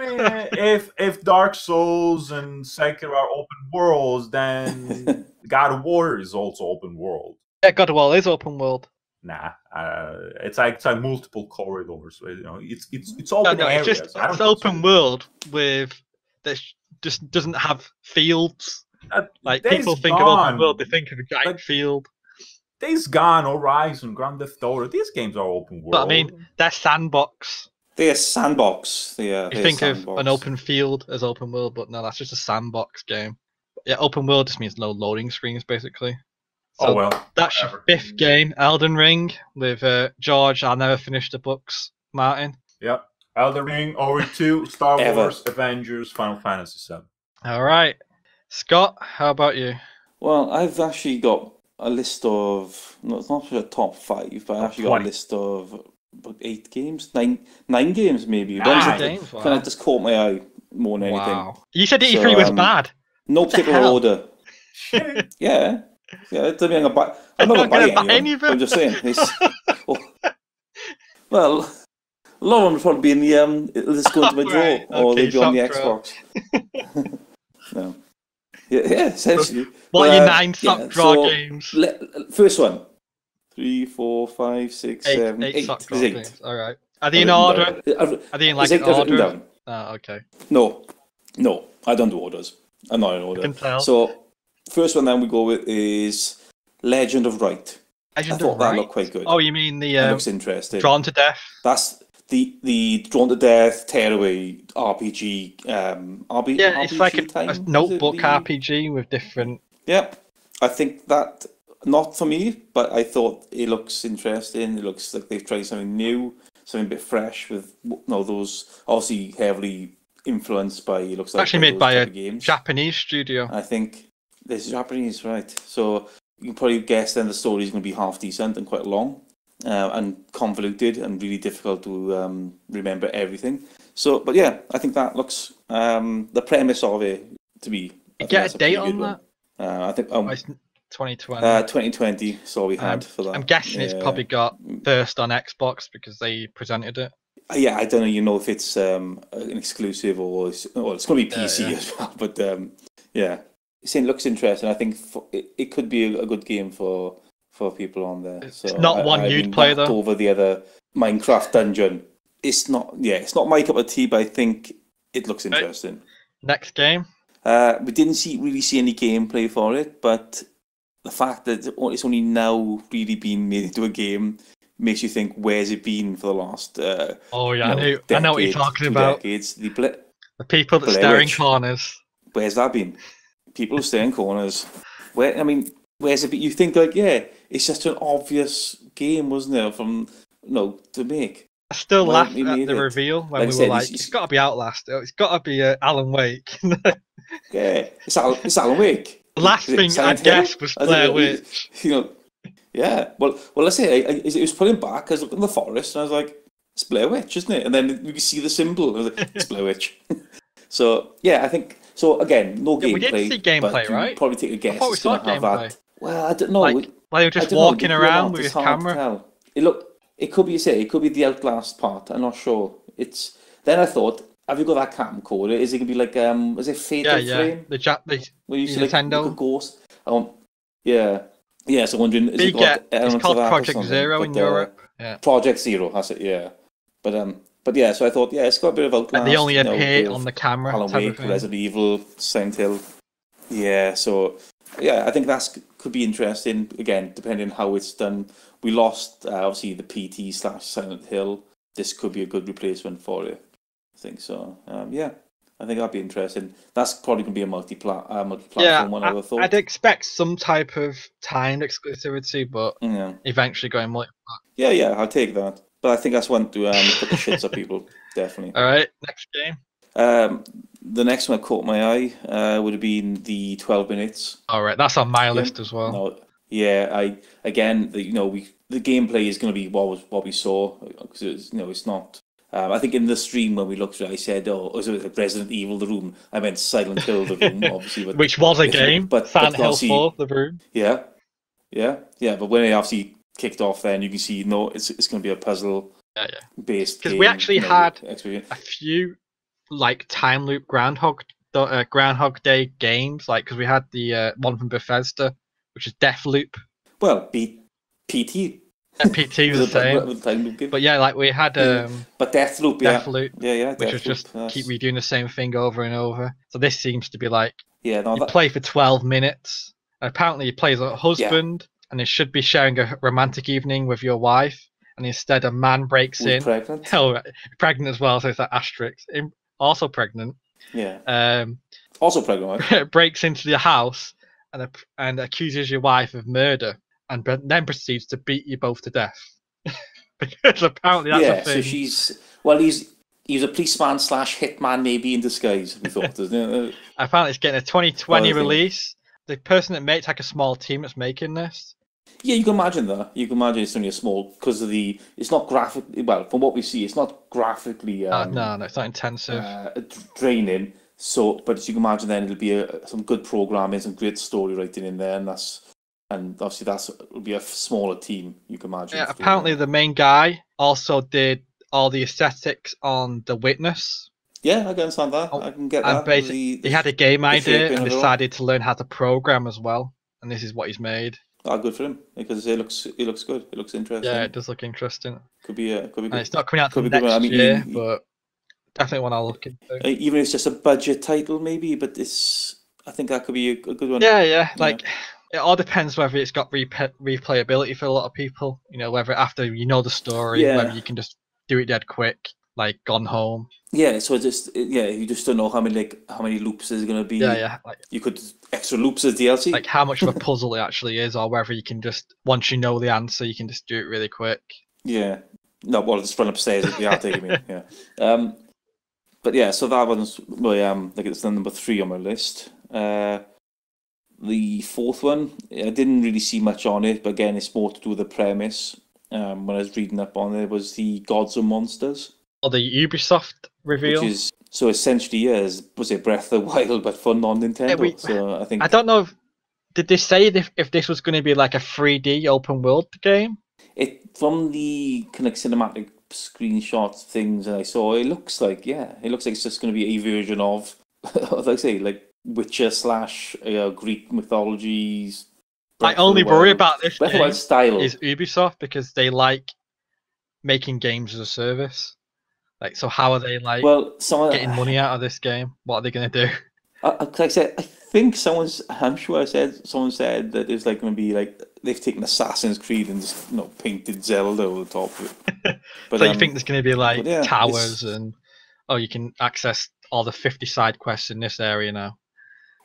mean, if Dark Souls and Sekiro are open worlds, then God of War is also open world. Yeah, God of War is open world. Nah, it's like multiple corridors. You know, it's open areas. It's open world that just doesn't have fields. Like people think of open world, they think of a giant field. Days Gone, Horizon, Grand Theft Auto, these games are open world. But I mean, they're sandbox. They're sandbox. You think of an open field as open world, but no, that's just a sandbox game. Yeah, open world just means no loading screens, basically. So that's your fifth game, Elden Ring, with George. I'll never finish the books, Martin. Yep. Elden Ring, RE2, Star Wars, Avengers, Final Fantasy VII. All right. Scott, how about you? Well, I've actually got a list of, no, it's not a top 5, but I've actually got a list of 8 games, nine games maybe. Games, wow. Kind of just caught my eye more than anything. You said E3 was bad. No particular order. Yeah, Yeah, I mean, I'm not going to buy any of them. I'm just saying. Well, a lot of them would probably be in the let's go into my drawer, right. Or okay, they'd be on the Xbox. No. Yeah, essentially. What are your 9 sock drawer games? First one. 3, 4, 5, 6, 7, 8 sock drawer games. All right. Are they in order? Are they in like order? Ah, okay. No, I don't do orders. I'm not in order. I can tell. So, first one then we go with is Legend of Wright. I thought that looked quite good. Oh, you mean the looks interesting. Drawn to Death? That's the Drawn to Death tearaway RPG. RPG it's like a notebook RPG with different. Yep, I think that not for me, but I thought it looks interesting. It looks like they've tried something new, something a bit fresh with those obviously heavily influenced by. It looks like actually made by a Japanese studio. I think this is Japanese, right? So. You can probably guess then the story is going to be half decent and quite long and convoluted and really difficult to remember everything. So, but yeah, I think that looks the premise of it to me. Get a date on that? I think 2020. 2020 is all we had for that. I'm guessing it's probably got first on Xbox because they presented it. Yeah, I don't know. You know if it's an exclusive or it's going to be PC as well. But yeah. It looks interesting. I think it could be a good game for people on there. It's so not one you'd play though. Over the other Minecraft dungeon, it's not. Yeah, it's not my cup of tea, but I think it looks interesting. Right. Next game, we didn't really see any gameplay for it, but the fact that it's only now really been made into a game makes you think, where's it been for the last? I know what you're talking about. The people that stare in corners. Where's that been? People stay in corners. Where's it? You think like, yeah, it's just an obvious game, wasn't it? From to make. I still laugh at the reveal when we were like, "It's got to be Outlast. It's got to be Alan Wake." Yeah, it's Alan Wake. Last thing I guessed was Blair Witch. Yeah. Well, let's say it was pulling back because in the forest, and I was like, "It's Blair Witch, isn't it?" And then you see the symbol. I was like, "It's Blair Witch." So yeah, I think. So again, no gameplay. We did see gameplay, right? Probably take a guess. I thought we saw gameplay. Well, I don't know. Like you're just walking around with his camera. It could be. You say it could be the Outlast part. I'm not sure. Then I thought, have you got that camcorder? Is it gonna be like is it Fatal Frame? The Nintendo ghost. Yeah. So wondering. Is it's called Project Zero in Europe. Yeah. Project Zero. That's it. Yeah. But yeah, so I thought, it's got a bit of Outlast. And they only appear on the camera. Alan Wake, Resident Evil, Silent Hill. Yeah, so yeah, I think that could be interesting. Again, depending on how it's done. We lost obviously the PT / Silent Hill. This could be a good replacement for it. I think so. Yeah, I think that'd be interesting. That's probably gonna be a multi-platform one. I would have thought. I'd expect some type of timed exclusivity, but eventually going multi-platform. Yeah, I'll take that. But I think that's one to put the shits up people, definitely. All right, next game. The next one that caught my eye would have been the 12 minutes. All right, that's on my list as well. No, yeah, the gameplay is going to be what we saw because it's not. I think in the stream when we looked at it, I said, was it Resident Evil the Room? I meant Silent Hill the Room, obviously. But, which was a game, but Silent Hill 4 the Room. Yeah. But when it obviously kicked off, then you can see it's going to be a puzzle based because we actually had experience. A few like time loop Groundhog Day games, like because we had the one from Bethesda, which is Deathloop. Well, PT. Yeah, PT was the same. Time loop game. But yeah, like we had but Deathloop, which was just keep redoing the same thing over and over. So this seems to be like play for 12 minutes. And apparently, you play as a husband. Yeah. And it should be sharing a romantic evening with your wife, and instead a man breaks in. Pregnant? Oh, pregnant as well, so it's that asterisk. Also pregnant. Yeah. Also pregnant, right? Breaks into the house and accuses your wife of murder, and then proceeds to beat you both to death. Because apparently that's a thing. Yeah, so he's a policeman / hitman maybe in disguise, we thought, doesn't it? Apparently it's getting a 2020 release. The person that makes like a small team that's making this. Yeah, you can imagine that. You can imagine it's only a small because of it's not graphic. Well, from what we see, it's not graphically. No, it's not intensive. Draining. So, but as you can imagine, then it'll be some good programming, some great story writing in there, and that's And obviously that's would be a smaller team, you can imagine. Yeah, apparently the main guy also did all the aesthetics on The Witness. Yeah, I can understand that. I can get that. Basically, he had a game idea and decided to learn how to program as well. And this is what he's made. Oh, good for him, because it looks good. It looks interesting. Yeah, it does look interesting. Could be. Good. It's not coming out till next year, but definitely one I'll look into. Even if it's just a budget title, maybe. But I think that could be a good one. Yeah. Like, it all depends whether it's got replayability for a lot of people. You know, whether after you know the story, whether you can just do it dead quick, like Gone Home. Yeah, so you just don't know how many loops there's gonna be. Yeah. Like, you could extra loops as DLC. Like how much of a puzzle it actually is, or whether you can just, once you know the answer, you can just do it really quick. Yeah. No, well, just run upstairs at the attic, I mean. Yeah. But yeah, so that one's it's number 3 on my list. The fourth one, I didn't really see much on it, but again, it's more to do with the premise. When I was reading up on it, was the Gods and Monsters. Or the Ubisoft reveal. Which is, so essentially, was it Breath of the Wild, but for non-Nintendo? So I think... I don't know, did they say if this was going to be like a 3D open world game? From the kind of cinematic screenshots things that I saw, it looks like it's just going to be a version of, like I say, like Witcher / Greek mythologies. Breath I only worry about this game style. Is Ubisoft, because they like making games as a service. Like, so how are they getting money out of this game? What are they going to do? Like I said, someone said that it's like going to be like they've taken Assassin's Creed and just painted Zelda over the top of it. But you think there's going to be towers and you can access all the 50 side quests in this area now.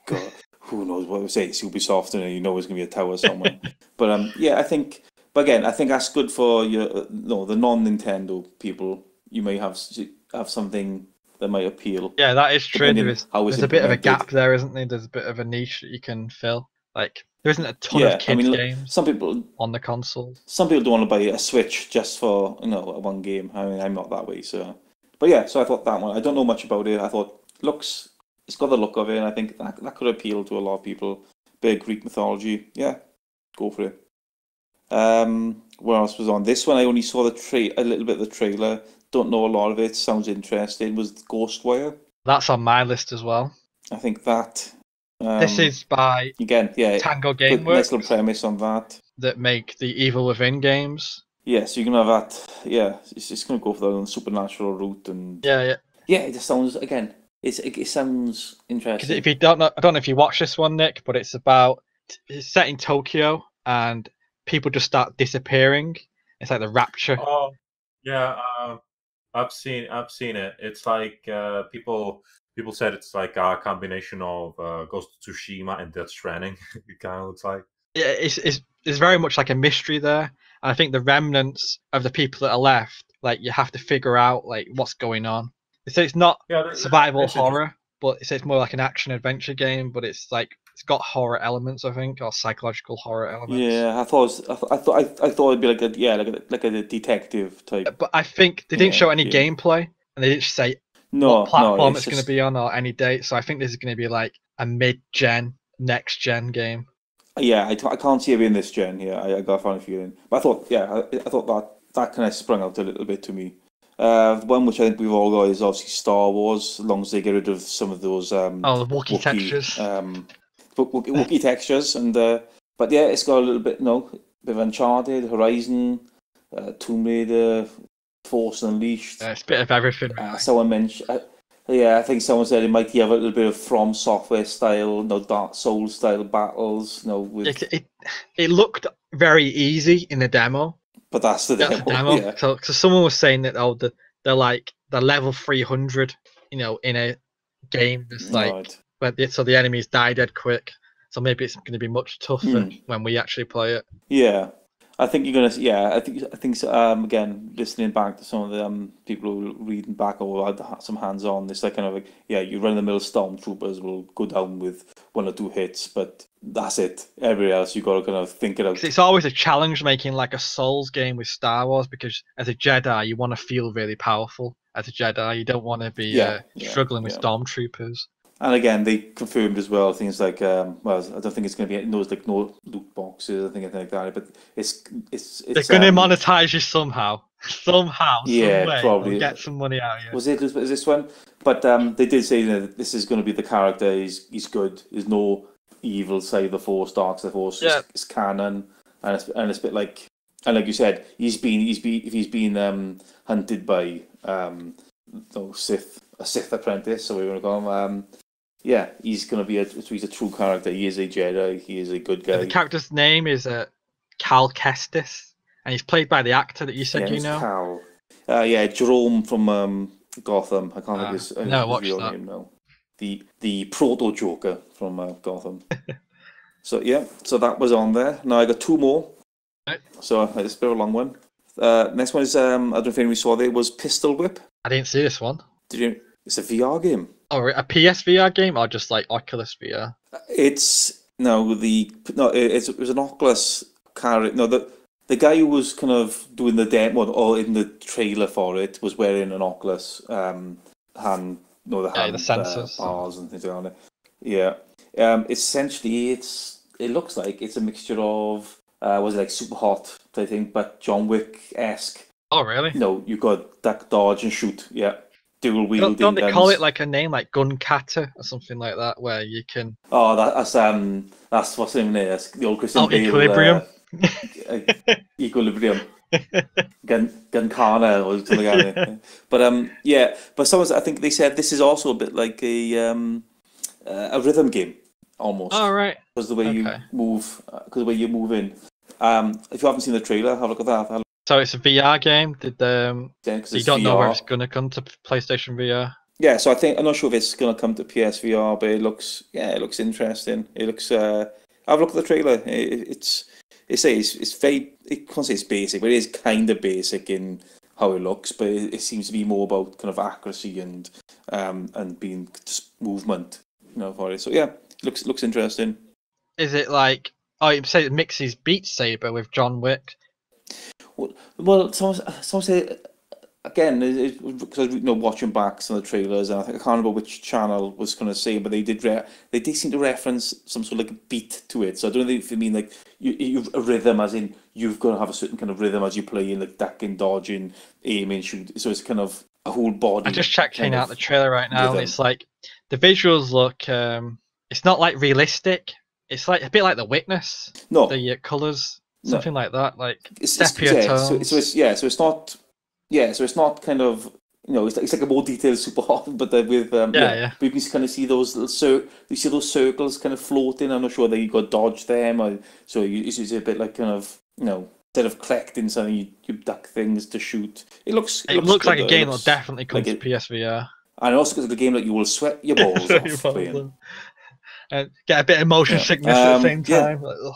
God, who knows what we say? It's Ubisoft, and it's going to be a tower somewhere. But I think that's good for the non-Nintendo people. You may have something that might appeal. Yeah, that is true. There's a bit of a gap there, isn't there? There's a bit of a niche that you can fill. Like, there isn't a ton of kids games. Some people on the console. Some people don't want to buy a Switch just for one game. I mean, I'm not that way. So, but yeah, so I thought that one. I don't know much about it. I thought it's got the look of it, and I think that could appeal to a lot of people. Bit of Greek mythology. Yeah, go for it. What else was on this one? I only saw a little bit of the trailer. Don't know a lot of it. Sounds interesting. Was Ghostwire? That's on my list as well. I think that this is by Tango Gameworks. Nice little premise on that. That make the Evil Within games. Yeah, so you can have that. Yeah, it's going to go for the supernatural route and. Yeah. Yeah, it just sounds It sounds interesting. Because if you don't know, I don't know if you watch this one, Nick, but it's set in Tokyo and people just start disappearing. It's like the Rapture. Oh, yeah. I've seen it. It's like people said it's like a combination of Ghost of Tsushima and Death Stranding. It kind of looks like. Yeah, it's very much like a mystery there. And I think the remnants of the people that are left, like you have to figure out like what's going on. They say it's not survival horror, but they say it's more like an action adventure game. But it's like it's got horror elements, I think, or psychological horror elements. Yeah, I thought it'd be like a detective type. But I think they didn't show any gameplay, and they didn't say what platform it's going to be on or any date. So I think this is going to be like a mid-gen, next-gen game. Yeah, I can't see it being this gen. Yeah, I got a funny feeling. But I thought, I thought that kind of sprung out a little bit to me. The one which I think we've all got is obviously Star Wars. As long as they get rid of some of those the Wookiee textures. Wookiee textures, and but yeah, it's got a little bit bit of Uncharted, Horizon, Tomb Raider, Force Unleashed. It's a bit of everything. Really. Someone mentioned, I think someone said it might have a little bit of From Software style, Dark Souls style battles. It looked very easy in the demo. But that's the demo. Yeah. So someone was saying that they're like the level 300, in a game that's like. Right. So the enemies die dead quick. So maybe it's going to be much tougher when we actually play it. Yeah, I think you're gonna. Yeah, I think. So, again, listening back to some of the people who were reading back or had some hands-on, it's like kind of like you run the mill stormtroopers will go down with 1 or 2 hits, but that's it. Everywhere else, you got to kind of think it out. It's always a challenge making like a Souls game with Star Wars, because as a Jedi, you want to feel really powerful. As a Jedi, you don't want to be struggling with stormtroopers. And again, they confirmed as well things like, well, I don't think it's going to be in those like no loot boxes, I think anything like that. But it's they're going to monetize you somehow, yeah, some way, probably get some money out of you. Was it this one? But they did say, you know, this is going to be the character. He's good. There's no evil side of the Force, dark side of the Force. Yeah. It's canon, and it's a bit like, and like you said, he's been hunted by a Sith apprentice, so we want to call him. Yeah, he's going to be he's a true character. He is a Jedi. He is a good guy. And the character's name is Cal Kestis, and he's played by the actor that you said you know. Cal. Yeah, Jerome from Gotham. I can't think of his real name now. The proto Joker from Gotham. So yeah, so that was on there. Now I got two more. Right. So it's a bit of a long one. Next one is I don't think we saw there was Pistol Whip. I didn't see this one. Did you? It's a VR game. Oh, a PSVR game or just like Oculus VR? It was an Oculus character. No, the guy who was kind of doing the demo or in the trailer for it was wearing an Oculus hand sensors, bars and things like that. Yeah, essentially it looks like it's a mixture of was it like Super Hot type thing, but John Wick-esque. Oh really? No, you've got duck, dodge, and shoot. Yeah. Dual wielding. Don't they call it like a name, like Gun Kata or something like that, where you can? Oh, that's what's in there. That's the old Christian Bale. Equilibrium. Equilibrium. Gunkana or something like that. But yeah. But someone, I think they said this is also a bit like a rhythm game almost. All right. Because the way you move, in. If you haven't seen the trailer, have a look at that. So it's a VR game. So you don't know where it's going to come to PlayStation VR. Yeah, so I'm not sure if it's going to come to PSVR, but it looks interesting. It looks. Have a look at the trailer. It's very. It can't say it's basic, but it is kind of basic in how it looks. But it seems to be more about kind of accuracy and being just movement, you know, for it. So yeah, it looks interesting. Is it like? Oh, you say it mixes Beat Saber with John Wick. Well, some say again because watching back some of the trailers, and I can't remember which channel was going to say, but they did seem to reference some sort of like beat to it. So I don't know if you mean like you've a rhythm, as in you've got to have a certain kind of rhythm as you play in, like ducking, dodging, aiming, shoot. So it's kind of a whole body. I just checked out the trailer right now, rhythm. And it's like the visuals look. It's not like realistic. It's like a bit like The Witness. No, the colours. Something like that, like it's not kind of, you know, it's like a more detailed Super Hot, but with you can kind of see those circles kind of floating. I'm not sure that you got to dodge them, or so it's a bit like kind of, you know, instead of collecting something, you duck things to shoot. It looks like a game that'll definitely come to PSVR, and also because it's a game that you will sweat your balls off playing, and get a bit of motion sickness at the same time. Yeah. Like,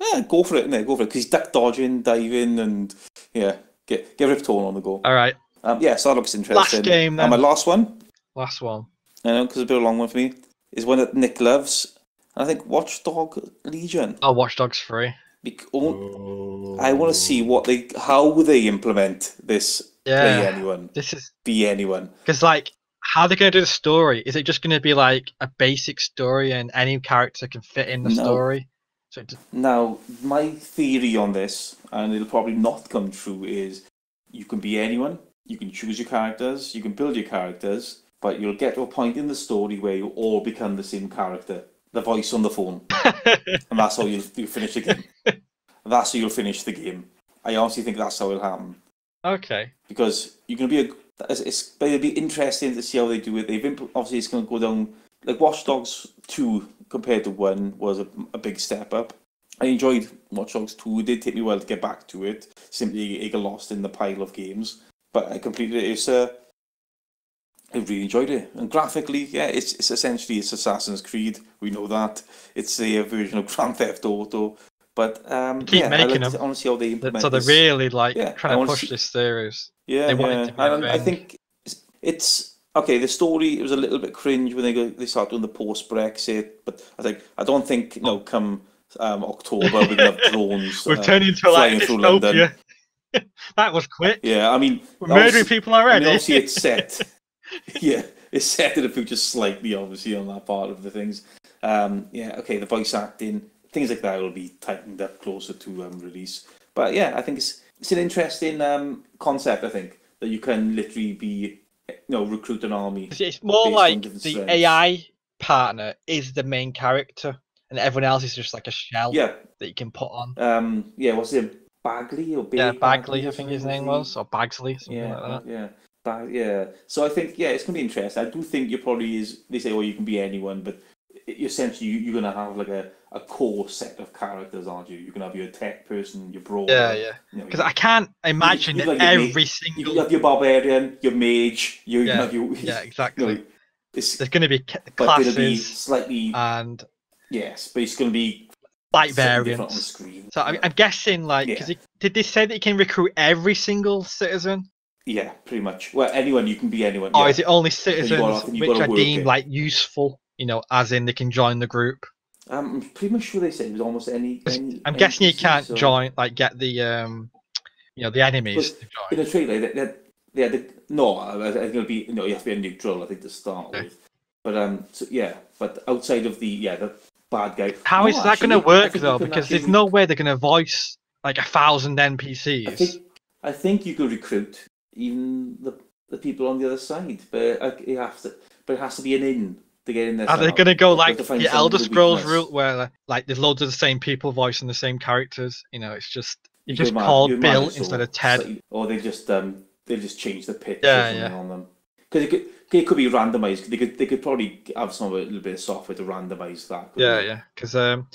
yeah, go for it, innit? Go for it, because he's duck dodging, diving, and yeah, get ripped on the go. All right. Yeah, so that looks interesting. Last game, then. And my last one. I know, because it's a bit of a long one for me. Is one that Nick loves. I think Watch Dogs Legion. Oh, Watch Dogs 3. I want to see how they implement this. Yeah. Play anyone. This is be anyone. Because like, how are they going to do the story? Is it just going to be like a basic story and any character can fit in the story? Now, my theory on this, and it'll probably not come true, is you can be anyone, you can choose your characters, you can build your characters, but you'll get to a point in the story where you all become the same character, the voice on the phone, and that's how you finish the game. That's how you'll finish the game. I honestly think that's how it'll happen. Okay. Because you're going to be it'll be interesting to see how they do it. Obviously, it's going to go down. Like Watch Dogs 2 compared to 1 was a big step up. I enjoyed Watch Dogs 2. It did take me a while to get back to it. Simply, it got lost in the pile of games. But I completed it. I really enjoyed it. And graphically, yeah, it's essentially Assassin's Creed. We know that. It's a version of Grand Theft Auto. But making them. I want to see how they implement. So they're really trying to push this series. Yeah, they want it to be I think it's. Okay, the story was a little bit cringe when they start doing the post-Brexit, but I don't think come October we're gonna have drones. We're turning into flying through London. That was quick. Yeah, I mean, we're murdering people already. I mean, obviously, it's set. Yeah, is set in the future slightly, obviously, on that part of the things. Yeah, okay, the voice acting, things like that will be tightened up closer to release. But yeah, I think it's an interesting concept, I think, that you can literally be, you know, recruit an army. It's more like the strengths. AI partner is the main character, and everyone else is just like a shell that you can put on. Yeah, what's it? Bagley or Bagley? Yeah, Bagley, I think his name was, or Bagsley, something like that. Yeah. Yeah, so I think it's gonna be interesting. I do think you probably is. They say, well, you can be anyone, but essentially you're gonna have like a core set of characters, aren't you? You're gonna have your tech person, your brawler. Yeah, yeah. Because you know, I can't imagine you every single. You can have your barbarian, your mage. Yeah, exactly. You know, there's gonna be classes, be slightly, and yes, but it's gonna be light variants on the screen. So I'm guessing, like, because did they say that you can recruit every single citizen? Yeah, pretty much. Well, anyone, you can be anyone. Oh, is it only citizens which I deem like useful? You know, as in they can join the group. I'm pretty much sure they said it was almost any I'm guessing NPC, you can't join, like, get the you know, the enemies. To join. In the trailer, no, I think it'll be you have to be a neutral, I think, to start with. But so, but outside of the bad guy. How is that going to work though? Because there's no way they're going to voice like 1,000 NPCs. I think you could recruit even the people on the other side, but it has to be an in to get in there. Are they going to go like the Elder Scrolls route, where like there's loads of the same people voicing the same characters? You know, it's just you called Bill instead of Ted, or they just change the pitch on them, because it could be randomized. They could probably have a little bit of software to randomize that. Yeah, because I'm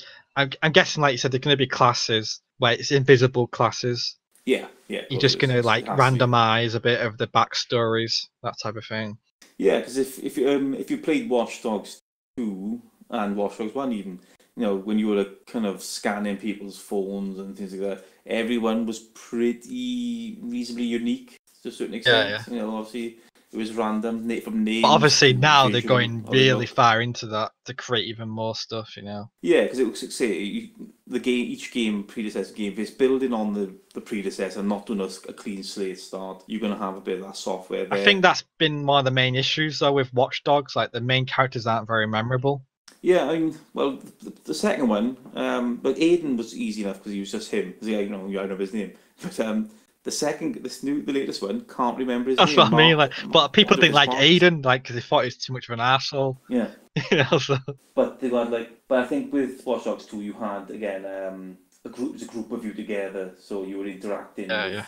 guessing, like you said, they're going to be classes where it's invisible classes. Yeah. You're just going to like randomise a bit of the backstories, that type of thing. Yeah, because if you played Watch Dogs 2 and Watch Dogs 1 even, you know, when you were kind of scanning people's phones and things like that, everyone was pretty reasonably unique to a certain extent. Yeah. You know, obviously it was random from names. But obviously now they're going really far into that to create even more stuff, you know. Yeah, because it looks like, say, the game, each game, predecessor game, if it's building on the predecessor, not doing a clean slate start, you're going to have a bit of that software there. I think that's been one of the main issues though with Watch Dogs, like the main characters aren't very memorable. Yeah, I mean, well, the second one, but Aiden was easy enough because he was just him. Yeah, I don't know his name, but the latest one, can't remember his name. That's what I mean. Like, but people didn't like Aiden, like, because they thought he was too much of an arsehole. Yeah. But they had I think with Watch Dogs 2, you had again a group of you together, so you were interacting. Yeah.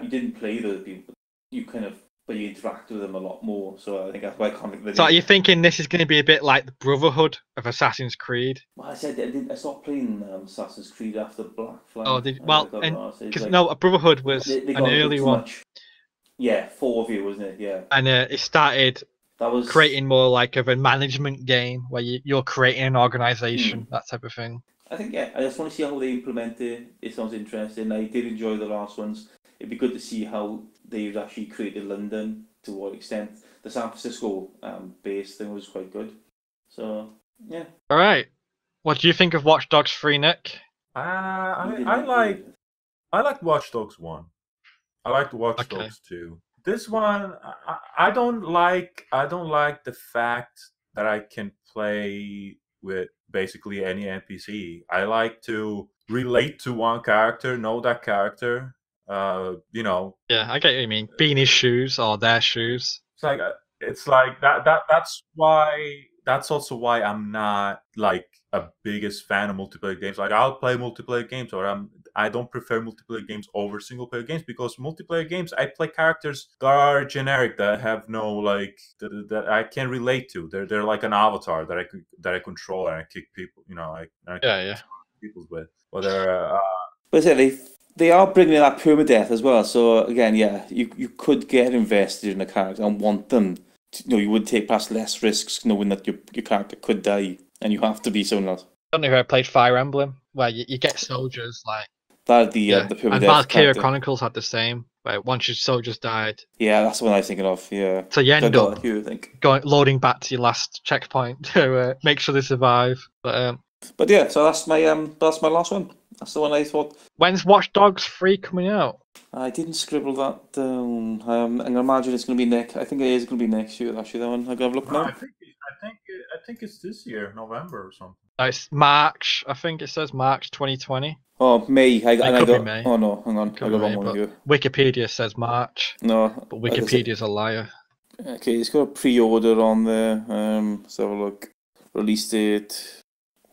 You didn't play those people. But you interact with them a lot more, so I think that's why I can't think of the name. So are you thinking this is going to be a bit like the Brotherhood of Assassin's Creed? Well, I said I stopped playing Assassin's Creed after Black Flag. Oh, a Brotherhood was an early one. Yeah, 4 of you, wasn't it? Yeah. And it started creating more like of a management game where you're creating an organisation, that type of thing. I think, I just want to see how they implement it. It sounds interesting. I did enjoy the last ones. It'd be good to see how they've actually created London, to what extent. The San Francisco base thing was quite good. So, yeah. All right. What do you think of Watch Dogs 3, Nick? I liked Watch Dogs 1. I liked Watch Dogs 2. This one, I don't like the fact that I can play with basically any NPC. I like to relate to one character, know that character. I get what you mean. Beanie's shoes or their shoes. It's like that. That's also why I'm not like a biggest fan of multiplayer games. Like, I'll play multiplayer games, or I don't prefer multiplayer games over single player games, because multiplayer games I play characters that are generic, that have no that I can relate to. They're like an avatar that I control and I kick people. You know, I kick people with. They are bringing in that permadeath as well, so again, you could get invested in a character and want them to, you would take perhaps less risks knowing that your character could die and you have to be someone else. I don't know if I played Fire Emblem, where you get soldiers like that. The permadeath. And Valkyria Chronicles had the same, where once your soldiers died. Yeah, that's what I was thinking of. Yeah. So you end up loading back to your last checkpoint to make sure they survive. But But yeah, so that's my last one. That's the one I thought. When's Watch Dogs 3 coming out? I didn't scribble that down. I'm gonna imagine it's gonna be next. I think it is gonna be next year. Actually, that one I'm gonna have a look now. I think it's this year, November or something. It's March. I think it says March 2020. Oh, May. It could be May. Oh no, hang on. I got one more here. Wikipedia says March. No, but Wikipedia's a liar. Okay, it's got a pre-order on there. Let's have a look. Release date.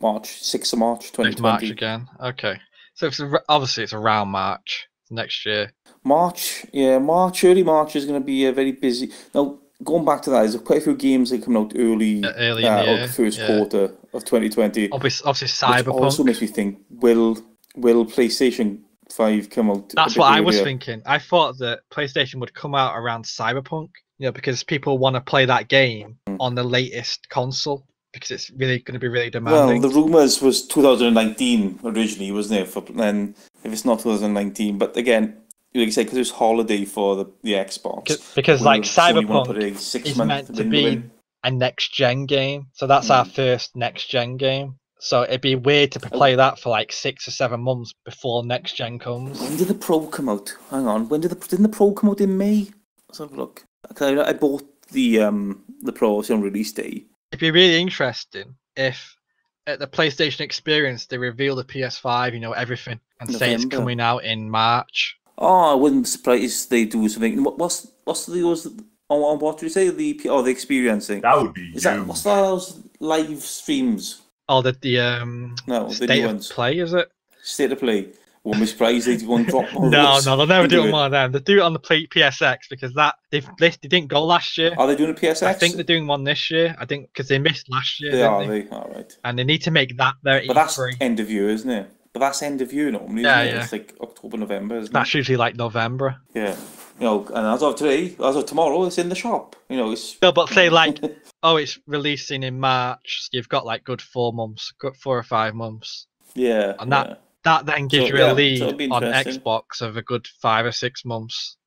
March, 6th of March, 2020. March again. Okay. So it's obviously it's around March next year. March, yeah, March, early March is going to be very busy. Now, going back to that, there's quite a few games that come out early, first quarter of 2020. Obviously Cyberpunk. Which also makes me think, will PlayStation 5 come out? That's what I was thinking. I thought that PlayStation would come out around Cyberpunk, you know, because people want to play that game on the latest console. Because it's really going to be really demanding. Well, the rumours was 2019 originally, wasn't it? For, and if it's not 2019, but again, like I said, because it was holiday for the Xbox. Because like Cyberpunk is meant to be a next-gen game, so that's our first next-gen game. So it'd be weird to play that for like 6 or 7 months before next-gen comes. When did the Pro come out? Hang on, when didn't the Pro come out in May? Let's have a look. I bought the Pro on release day. It'd be really interesting if at the PlayStation Experience they reveal the PS5, you know, everything, and November. Say it's coming out in March. Oh, I wouldn't be surprised if they do something. What's the on what do you say the experiencing? That would be. Is that what's those live streams? Oh, the state of play is it? State of play. Wouldn't be surprised they won't drop. No, they'll never do it on them. They do it on the PSX because they didn't go last year. Are they doing a PSX? I think they're doing one this year. I think because they missed last year. They all right. And they need to make that their E3. But that's end of year, isn't it? But that's end of year normally. Isn't it? It's like October, November. That's usually like November. Yeah, you know, and as of today, as of tomorrow, it's in the shop. You know, it's no, but say like, oh, it's releasing in March. So you've got like good 4 or 5 months. Yeah, and that. Yeah. That then gives you a lead on Xbox of a good 5 or 6 months.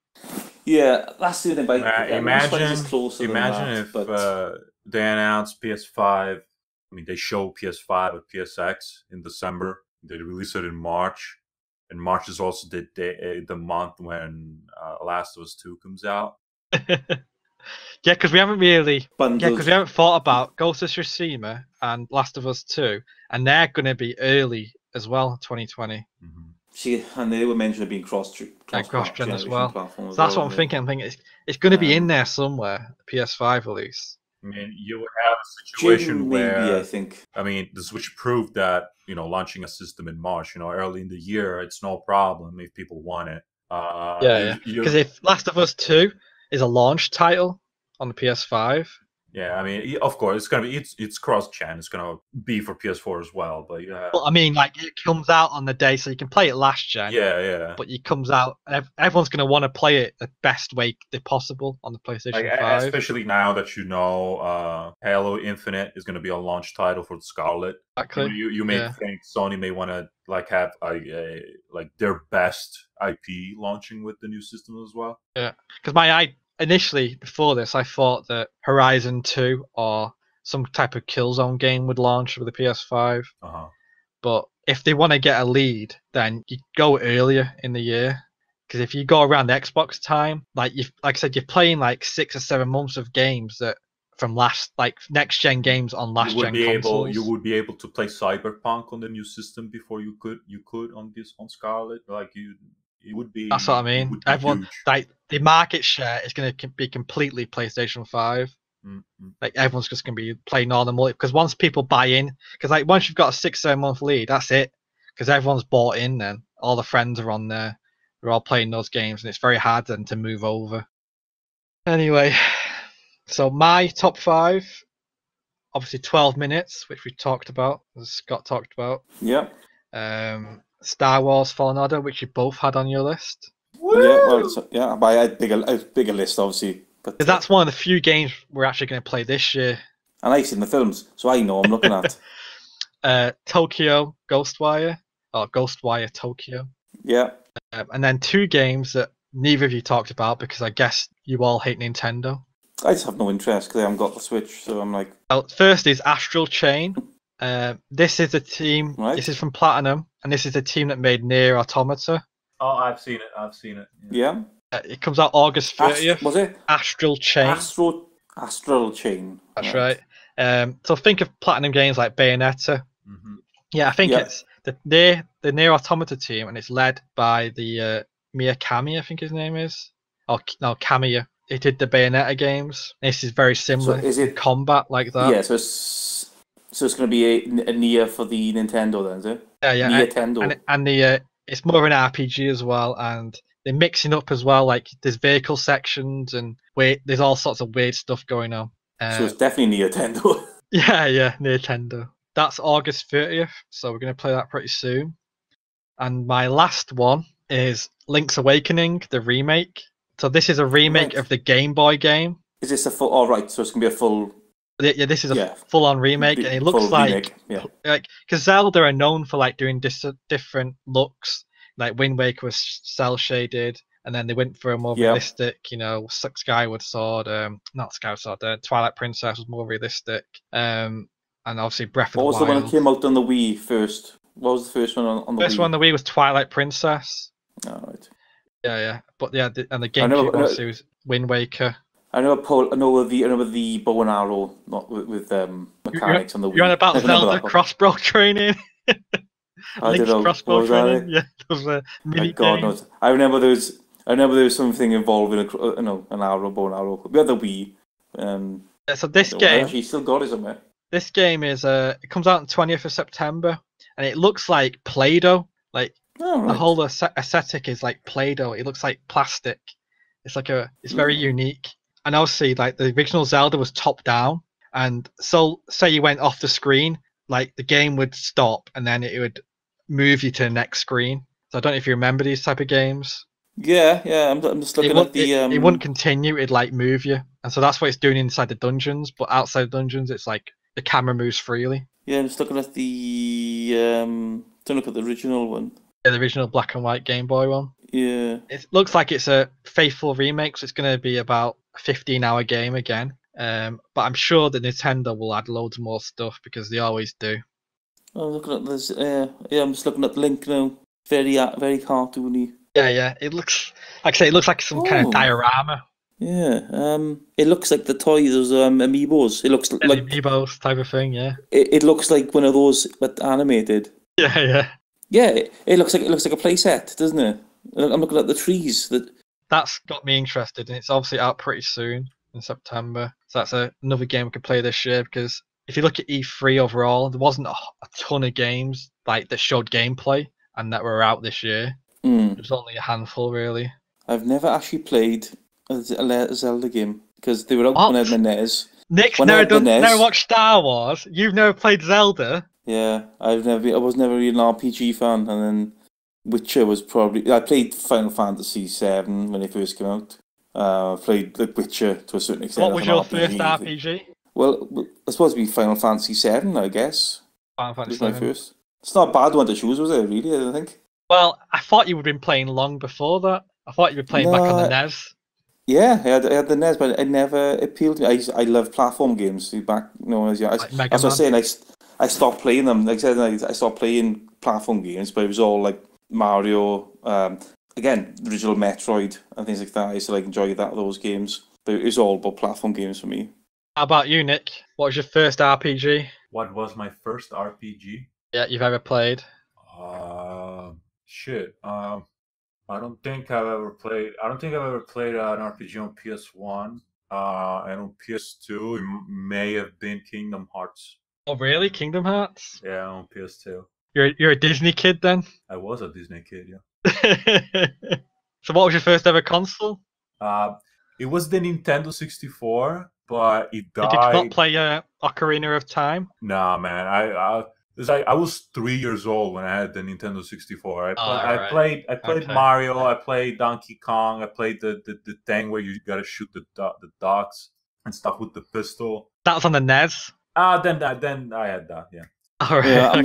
Yeah, that's the thing. Imagine if they announce PS5, I mean, they show PS5 at PSX in December, they release it in March, and March is also the month when Last of Us 2 comes out. Yeah, because we haven't really thought about Ghost of Tsushima and Last of Us 2, and they're going to be early as well, 2020. See, and they were mentioned being cross-gen as well. So that's what I'm thinking. It's going to be in there somewhere. PS5 release. I mean, you would have a situation where I think. I mean, the Switch proved that launching a system in March, early in the year, it's no problem if people want it. Because if Last of Us 2 is a launch title on the PS5. Yeah, I mean, of course, it's gonna be it's cross-gen. It's gonna be for PS4 as well, but yeah. Well, I mean, like it comes out on the day, so you can play it last gen. Yeah. But it comes out, everyone's gonna want to play it the best way possible on the PlayStation 5. Especially now that Halo Infinite is gonna be a launch title for Scarlet. Exactly. You may think Sony may want to like have like their best IP launching with the new system as well. Yeah, because initially, before this, I thought that Horizon 2 or some type of Killzone game would launch with the PS5. But if they want to get a lead, then you go earlier in the year. Because if you go around Xbox time, like I said, you're playing like 6 or 7 months of games that from next-gen games on last-gen consoles. You would be able to play Cyberpunk on the new system before you could on Scarlet. Like you. It would be. That's what I mean. Everyone huge. Like the market share is going to be completely PlayStation 5. Like everyone's just going to be playing all the multi because once people buy in, because like once you've got a 6-7 month lead, that's it. Because everyone's bought in, then all the friends are on there. They're all playing those games, and it's very hard then to move over. Anyway, so my top 5, obviously 12 minutes, which we talked about, as Scott talked about. Yeah. Star Wars Fallen Order, which you both had on your list. Woo! Yeah, but I had a bigger list, obviously. But that's one of the few games we're actually going to play this year. And I've seen the films, so I know I'm looking at. Tokyo Ghostwire, or Ghostwire Tokyo. Yeah. And then 2 games that neither of you talked about, because I guess you all hate Nintendo. I just have no interest, because I haven't got the Switch, so I'm like... Well, first is Astral Chain. This is a team. Right. This is from Platinum, and this is the team that made Nier Automata. Oh, I've seen it. Yeah. It comes out August 30th. Was it Astral Chain? Astral Chain. That's right. So think of Platinum games like Bayonetta. Mm-hmm. Yeah, I think it's the Nier Automata team, and it's led by the Murakami, I think his name is, or no, Kamiya. It did the Bayonetta games. This is very similar. So is it combat like that? Yeah. So it's going to be a Nier for the Nintendo then, is it? Yeah. Nintendo. And the it's more of an RPG as well, and they're mixing up as well. Like there's vehicle sections and there's all sorts of weird stuff going on. So it's definitely Nintendo. Yeah, Nintendo. That's August 30th, so we're going to play that pretty soon. And my last one is Link's Awakening, the remake. So this is a remake of the Game Boy game. Is this a full... Oh, right, so it's going to be a full... Yeah, this is a full-on remake, and it looks like... Because Zelda are known for like doing different looks. Like Wind Waker was cel-shaded, and then they went for a more realistic, Skyward Sword. Not Skyward Sword, Twilight Princess was more realistic. And obviously Breath of the Wild. What was the one that came out on the Wii first? What was the first one on the Wii? First one on the Wii was Twilight Princess. Oh, right. Yeah. But yeah, and the GameCube obviously was Wind Waker. I know the bow and arrow not with mechanics on the Wii. You're on about Zelda crossbow training. Link's crossbow training. Yeah, there was a mini game. No, I remember there was something involving an arrow, bow and arrow. We had the Wii. So this game, actually still got it somewhere. This game is it comes out on 20th of September, and it looks like Play-Doh. Like the whole aesthetic is like Play-Doh. It looks like plastic. It's very unique. And obviously, like the original Zelda was top down, and so say you went off the screen, like the game would stop, and then it would move you to the next screen. So I don't know if you remember these type of games. Yeah. I'm just looking at the. It wouldn't continue. It'd like move you, and so that's what it's doing inside the dungeons. But outside the dungeons, it's like the camera moves freely. Yeah, I'm just looking at the. Don't look at the original one. Yeah, the original black and white Game Boy one. Yeah. It looks like it's a faithful remake, so it's going to be about 15-hour game again, but I'm sure that Nintendo will add loads more stuff because they always do. I'm looking at this. I'm just looking at Link now. Very, very cartoony. Yeah. It looks, like I say, it looks like some kind of diorama. Yeah. It looks like the toy. Those amiibos. It looks like amiibos type of thing. Yeah. It looks like one of those, but animated. Yeah. Yeah. It looks like a playset, doesn't it? I'm looking at the trees that. That's got me interested, and it's obviously out pretty soon in September. So that's another game we could play this year, because if you look at E3 overall, there wasn't a ton of games like that showed gameplay and that were out this year. There's only a handful, really. I've never actually played a Zelda game, because they were out when I had my NES. Nick's never watched Star Wars. You've never played Zelda. Yeah, I was never really an RPG fan, and then... Witcher was probably... I played Final Fantasy VII when it first came out. Played The Witcher to a certain extent. What was your first RPG? Well, it's supposed to be Final Fantasy VII, I guess. Final Fantasy VII. It was my first. It's not a bad one to choose, was it, really, I don't think? Well, I thought you would have been playing long before that. I thought you were playing back on the NES. Yeah, I had the NES, but it never appealed to me. I love platform games back... As I was saying, I stopped playing them. Like I said, I stopped playing platform games, but it was all like... Mario, again, the original Metroid and things like that. I used to enjoy those games. But it was all about platform games for me. How about you, Nick? What was your first RPG? What was my first RPG? Yeah, you've ever played? I don't think I've ever played an RPG on PS1. And on PS2, it may have been Kingdom Hearts. Oh, really? Kingdom Hearts? Yeah, on PS2. You're a Disney kid then? I was a Disney kid, yeah. So what was your first ever console? It was the Nintendo 64, but it died. Did you not play Ocarina of Time? Nah, man. I was 3 years old when I had the Nintendo 64. I played Mario. I played Donkey Kong. I played the thing where you gotta shoot the ducks and stuff with the pistol. That was on the NES. Then I had that. Yeah. All right. Yeah,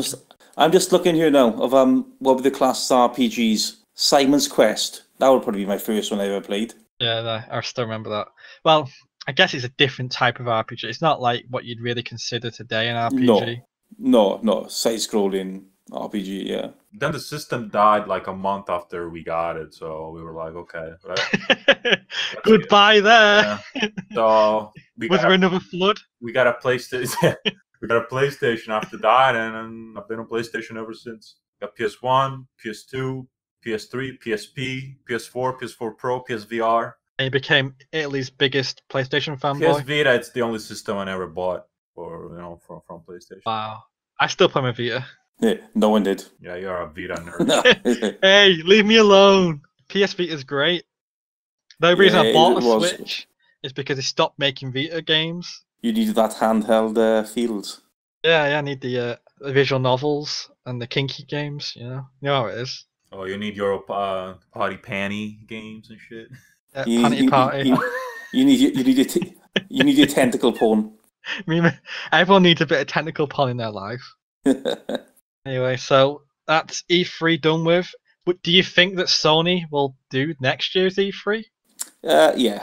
I'm just looking here now of what were the class RPGs? Simon's Quest. That would probably be my first one I ever played. Yeah, I still remember that. Well, I guess it's a different type of RPG. It's not like what you'd really consider today an RPG. No, No, side-scrolling RPG, yeah. Then the system died like a month after we got it, so we were like, okay. Right? Goodbye there. Yeah. So was there another flood? We got a PlayStation. We got a PlayStation after that, and I've been on PlayStation ever since. Got PS1, PS2, PS3, PSP, PS4, PS4 Pro, PSVR. And you became Italy's biggest PlayStation fanboy. PS Vita, it's the only system I never bought from PlayStation. Wow. I still play my Vita. Yeah, no one did. Yeah, you're a Vita nerd. Hey, leave me alone. PS Vita is great. The reason I bought a Switch is because they stopped making Vita games. You need that handheld field. Yeah, I need the visual novels and the kinky games, you know how it is. Oh, you need your party panty games and shit. Yeah, panty party. You need your tentacle porn. I mean, everyone needs a bit of tentacle porn in their life. Anyway, so that's E3 done with. But do you think that Sony will do next year's E3? Yeah.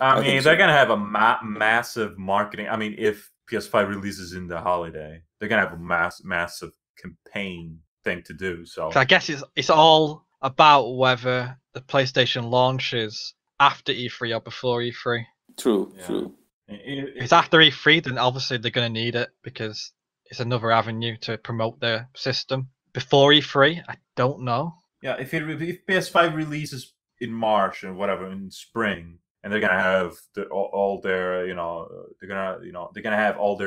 I mean, they're gonna have a massive marketing. I mean, if PS5 releases in the holiday, they're gonna have a massive campaign thing to do. So I guess it's all about whether the PlayStation launches after E3 or before E3. True. If it's after E3, then obviously they're going to need it because it's another avenue to promote their system. Before E3, I don't know. Yeah, if PS5 releases in March and whatever in spring, and they're gonna have all their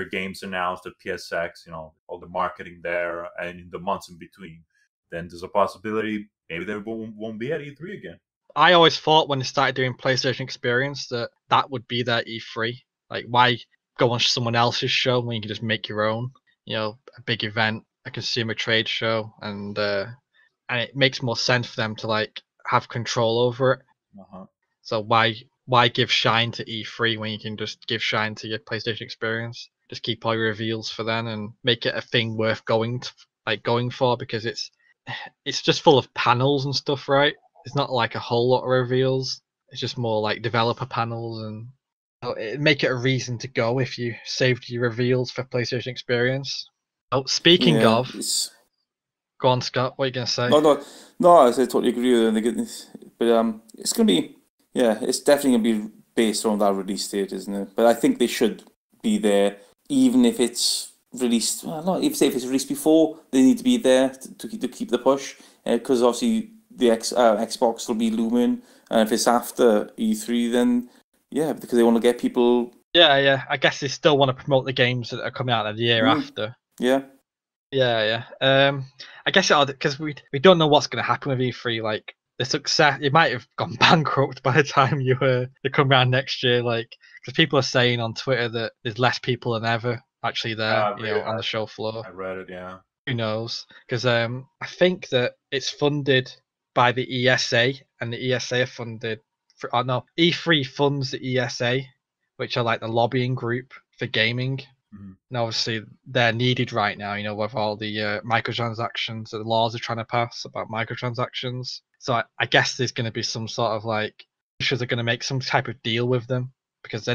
games announced at PSX, all the marketing there, and in the months in between, then there's a possibility maybe they won't be at E3 again. I always thought when they started doing PlayStation Experience that would be their E3. Like, why go on someone else's show when you can just make your own? A big event, a consumer trade show, and it makes more sense for them to have control over it. Uh-huh. So why give shine to E3 when you can just give shine to your PlayStation Experience? Just keep all your reveals for then and make it a thing worth going for because it's just full of panels and stuff, right? It's not like a whole lot of reveals. It's just more like developer panels, and it'd make it a reason to go if you saved your reveals for PlayStation Experience. Oh, speaking of, go on, Scott. What are you gonna say? No. I totally agree with the goodness, but it's gonna be, it's definitely gonna be based on that release date, isn't it? But I think they should be there, even if it's released. Well, not even say if it's released before, they need to be there to keep the push, because obviously the Xbox will be looming, and if it's after E3, then because they want to get people. Yeah. I guess they still want to promote the games that are coming out the year after. Yeah. I guess because we don't know what's going to happen with E3. Like the success, it might have gone bankrupt by the time you come around next year. Like, because people are saying on Twitter that there's less people than ever actually there, on the show floor. I read it. Yeah. Who knows? Because I think that it's funded by the ESA, and the ESA are funded. E3 funds the ESA, which are like the lobbying group for gaming. Mm-hmm. And obviously they're needed right now, with all the microtransactions, the laws are trying to pass about microtransactions. So I guess there's going to be some sort of publishers are going to make some type of deal with them because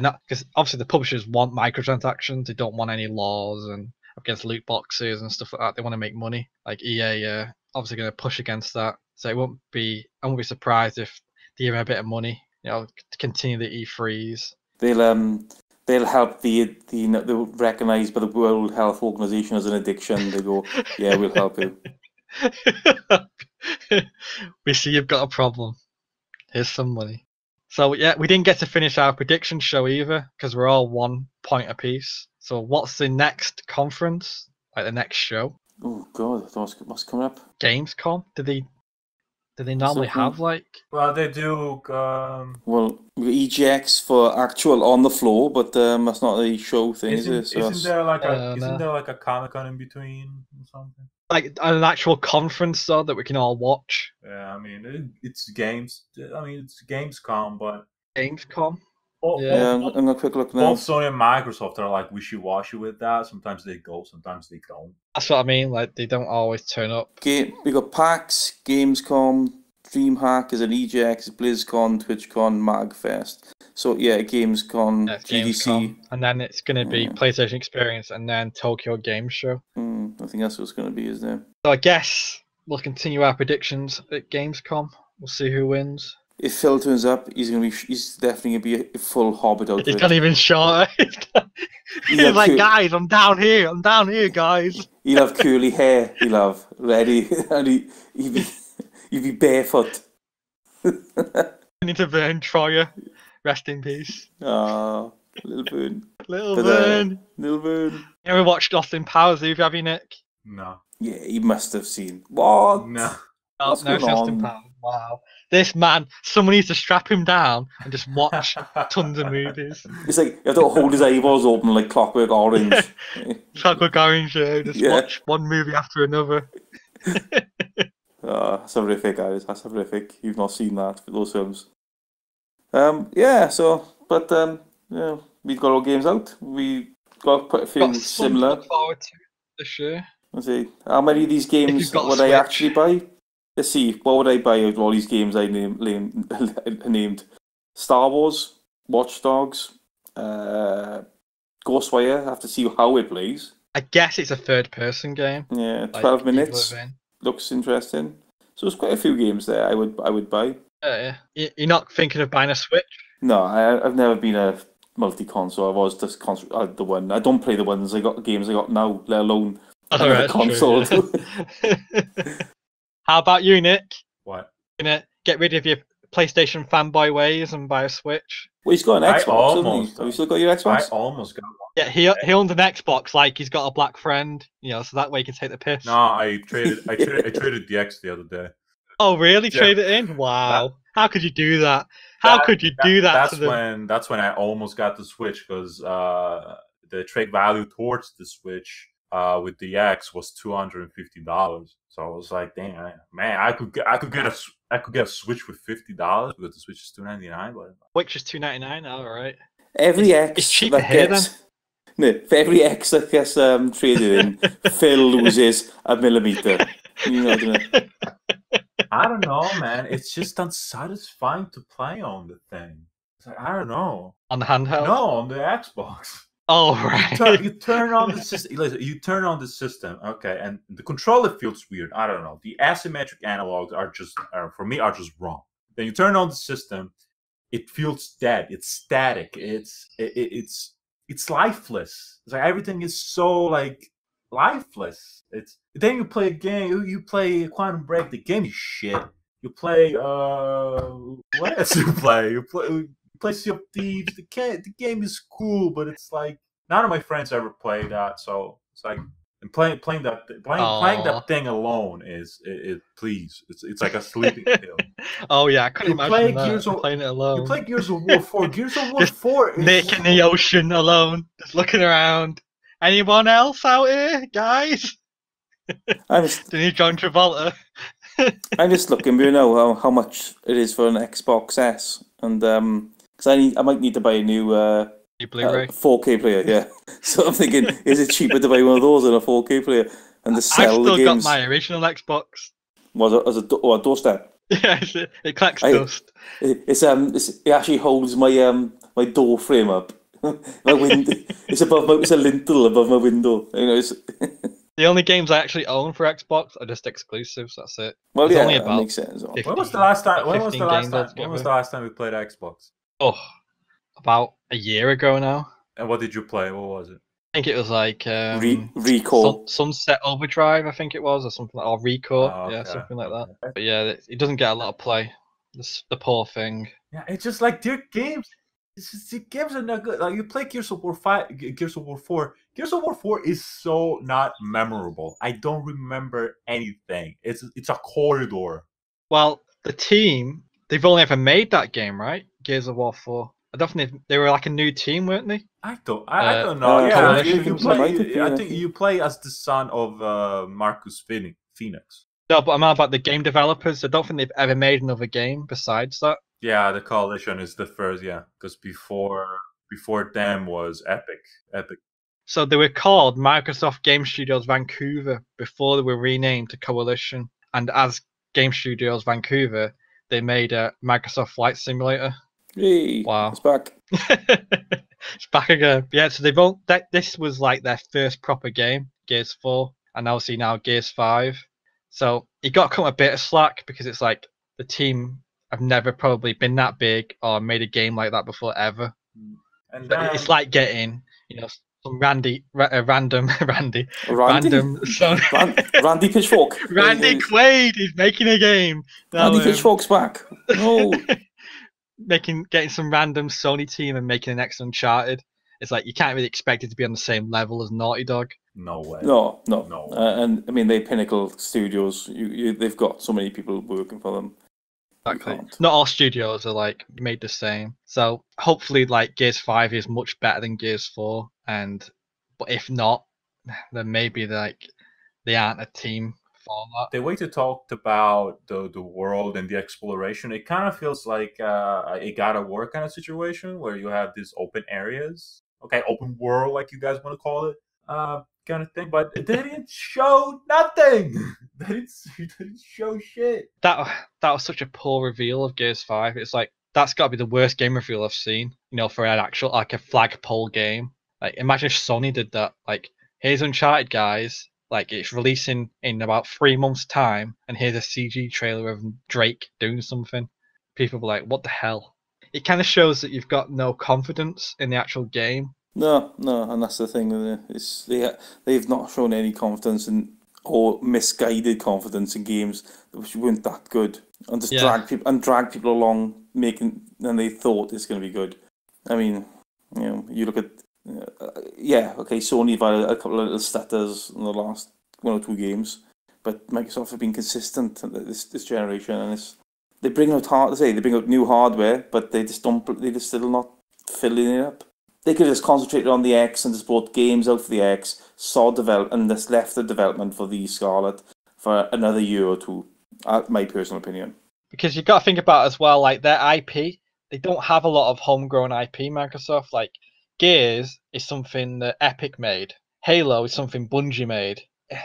obviously the publishers want microtransactions. They don't want any laws and against loot boxes and stuff like that. They want to make money. Like EA, obviously going to push against that. So I won't be surprised if they give them a bit of money, to continue the E3s. They'll help they're recognised by the World Health Organization as an addiction. They go, yeah, we'll help you. We see you've got a problem. Here's some money. So yeah, we didn't get to finish our prediction show either because we're all 1 point apiece. So what's the next conference? Like the next show? Oh God, what's coming up? Gamescom? Do they normally have Well, they do. Well, EGX for actual on the floor, but that's not a show thing, is it? So isn't there like a Comic-Con in between or something? Like an actual conference though that we can all watch. Yeah, I mean it's Gamescom, but Gamescom. I'm gonna quick look now. Both Sony and Microsoft are like wishy-washy with that. Sometimes they go, sometimes they don't. That's what I mean. Like they don't always turn up. We got PAX, Gamescom, DreamHack is at EGX, BlizzCon, TwitchCon, MagFest. So yeah, Gamescom, GDC. And then it's going to be PlayStation Experience and then Tokyo Game Show. I think that's what it's going to be, isn't it? So I guess we'll continue our predictions at Gamescom. We'll see who wins. If Phil turns up, he's going to be. He's definitely going to be a full hobbit outfit. He's not even shorter. He's like, guys, I'm down here, guys. He'll have curly hair. He'll have ready, and he'd be barefoot. I need to burn Troyer. Rest in peace. Oh, little Vern. Little Vern. Yeah, we watched Austin Powers. Have you, Nick? No. Yeah, you must have seen. What? No. What's no, Austin Powers. Wow. This man, someone needs to strap him down and just watch tons of movies. It's like you have to hold his eyeballs open like Clockwork Orange. Clockwork Orange, yeah. Just watch one movie after another. That's horrific, guys. That's horrific. You've not seen that, those films. Yeah, so, but, yeah, we've got all games out. We got quite a few similar. Look forward to this year. Let's see. How many of these games would I actually buy? Let's see, what would I buy out of all these games I named? Star Wars, Watch Dogs, Ghostwire. I have to see how it plays. I guess it's a third-person game. Yeah, 12 minutes. Looks interesting. So there's quite a few games there I would buy. Yeah. You're not thinking of buying a Switch? No, I've never been a multi-console. I was just the one. I don't play the ones I got now, let alone another console. True, yeah. How about you, Nick? What? You're gonna get rid of your PlayStation fanboy ways and buy a Switch? Well, he's got an Xbox, hasn't he? Have you still got your Xbox? I almost got one. Yeah, he owns an Xbox, like he's got a black friend, you know, so that way he can take the piss. No, I traded the X the other day. Oh, really? Yeah. Trade it in? Wow. How could you do that? How could you do that? That's when I almost got the Switch, because the trade value towards the Switch with the X was $250. So I was like, "Damn, man, I could get a Switch with $50 because the Switch is $299." But Switch is $299. All right. For every X that gets traded in, Phil loses a millimeter. You know, I don't know, man. It's just unsatisfying to play on the thing. It's like, I don't know. On the handheld? No, on the Xbox. Oh, right. You turn on the system, okay, and the controller feels weird. I don't know. The asymmetric analogs are just wrong. Then you turn on the system, it feels dead. It's static. It's lifeless. It's like everything is so like lifeless. Then you play a game. You play Quantum Break. The game is shit. You play what else you play? You play Sea of Thieves. The game is cool, but it's like none of my friends ever played that. So it's like and playing that thing alone is it. Please, it's like a sleeping pill. Oh yeah, I couldn't imagine playing it alone. You play Gears of War 4. Gears of War 4. Nick in the ocean alone, just looking around. Anyone else out here, guys? Do you need John Travolta? I'm just looking. We know how much it is for an Xbox S, and because I might need to buy a new 4K player, yeah. So I'm thinking, is it cheaper to buy one of those than a 4K player? And to sell the games? I've still got my original Xbox. Was it a doorstep? Yeah, it collects dust. It actually holds my door frame up. My window. It's a lintel above my window. You know, it's. The only games I actually own for Xbox are just exclusives. That's it. Well, it's only about that makes sense. 15, when was the last time? When was the last time we played Xbox? Oh, about a year ago now. And what did you play? What was it? I think it was like Recore, Sunset Overdrive. I think it was, or something like, or Recore. Oh, okay. Yeah, something like that. Okay. But yeah, it doesn't get a lot of play. The poor thing. Yeah, it's just like their games. The games are not good. Like you play Gears of War 5, Gears of War 4. Gears of War 4 is so not memorable. I don't remember anything. It's a corridor. Well, the team, they've only ever made that game, right? Gears of War 4. I don't think they were like a new team, weren't they? I don't know. Yeah, I think you play as the son of Marcus Phoenix. No, but I'm about the game developers. I don't think they've ever made another game besides that. Yeah, the Coalition is the first, yeah, because before them was Epic. So they were called Microsoft Game Studios Vancouver before they were renamed to Coalition, and as Game Studios Vancouver, they made a Microsoft Flight Simulator. Yay, wow, it's back. It's back again. Yeah, so they've all, this was like their first proper game, Gears 4, and obviously now Gears 5. So it got come a bit of slack because it's like the team have never probably been that big or made a game like that before ever. And it's like getting, you know, some Randy Pitchfork. Randy Quaid is making a game. Randy Pitchfork's back. No. Getting some random Sony team and making an next Uncharted. It's like you can't really expect it to be on the same level as Naughty Dog. No way. No. And I mean, they pinnacle studios. They've got so many people working for them. Exactly. Not all studios are like made the same. So hopefully, like Gears 5 is much better than Gears 4. But if not, then maybe like they aren't a team for that. The way to talk about the world and the exploration, it kind of feels like a God of War kind of situation where you have these open areas, okay, open world, like you guys want to call it, kind of thing. But they didn't show nothing. They didn't show shit. That was such a poor reveal of Gears 5. It's like, that's got to be the worst game reveal I've seen, you know, for an actual, like, a flagpole game. Like, imagine if Sony did that. Like, here's Uncharted, guys. Like, it's releasing in about 3 months' time, and here's a CG trailer of Drake doing something. People were like, what the hell? It kind of shows that you've got no confidence in the actual game. No, and that's the thing. It's, they've not shown any confidence in, or misguided confidence in games which weren't that good, and just drag people along, and they thought it's going to be good. I mean, you know, you look at Sony have had a couple of little stutters in the last 1 or 2 games, but Microsoft have been consistent this generation, and they bring out new hardware, but they just still not filling it up. They could have just concentrated on the X and just brought games out for the X, and just left the development for the Scarlet for another year or two, my personal opinion. Because you've got to think about as well, like, their IP, they don't have a lot of homegrown IP, Microsoft. Like, Gears is something that Epic made. Halo is something Bungie made.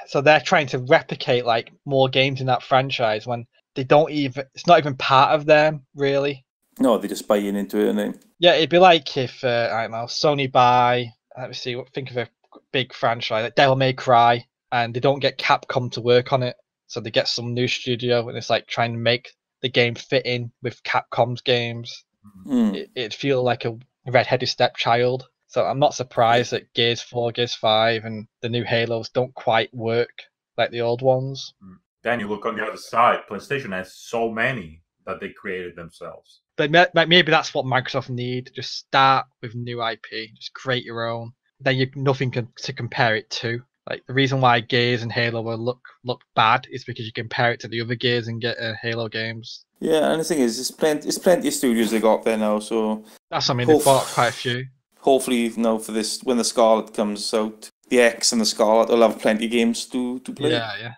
So they're trying to replicate, like, more games in that franchise when they don't even, it's not even part of them, really. No, they just buy in into it, and they... Yeah, it'd be like if, I don't know, Sony buy, let me see, think of a big franchise, like Devil May Cry, and they don't get Capcom to work on it, so they get some new studio, and it's like trying to make the game fit in with Capcom's games. Mm. It'd feel like a red-headed stepchild, so I'm not surprised that Gears 4, Gears 5, and the new Halos don't quite work like the old ones. Mm. Then you look on the other side, PlayStation has so many that they created themselves. But maybe that's what Microsoft need. Just start with new IP. Just create your own. Then you've nothing to compare it to. Like, the reason why Gears and Halo will look bad is because you compare it to the other Gears and get Halo games. Yeah, and the thing is, it's plenty of studios they got there now. So that's what I mean. They bought quite a few. Hopefully, now for this, when the Scarlet comes out, the X and the Scarlet will have plenty of games to play. Yeah.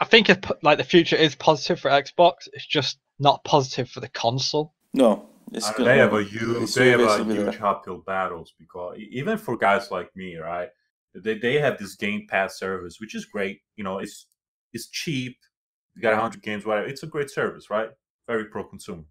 I think like the future is positive for Xbox. It's just not positive for the console. No, it's good. They have a huge uphill battles, because even for guys like me, right? They have this Game Pass service, which is great. You know, it's cheap. You got 100 games, whatever. It's a great service, right? Very pro-consumer.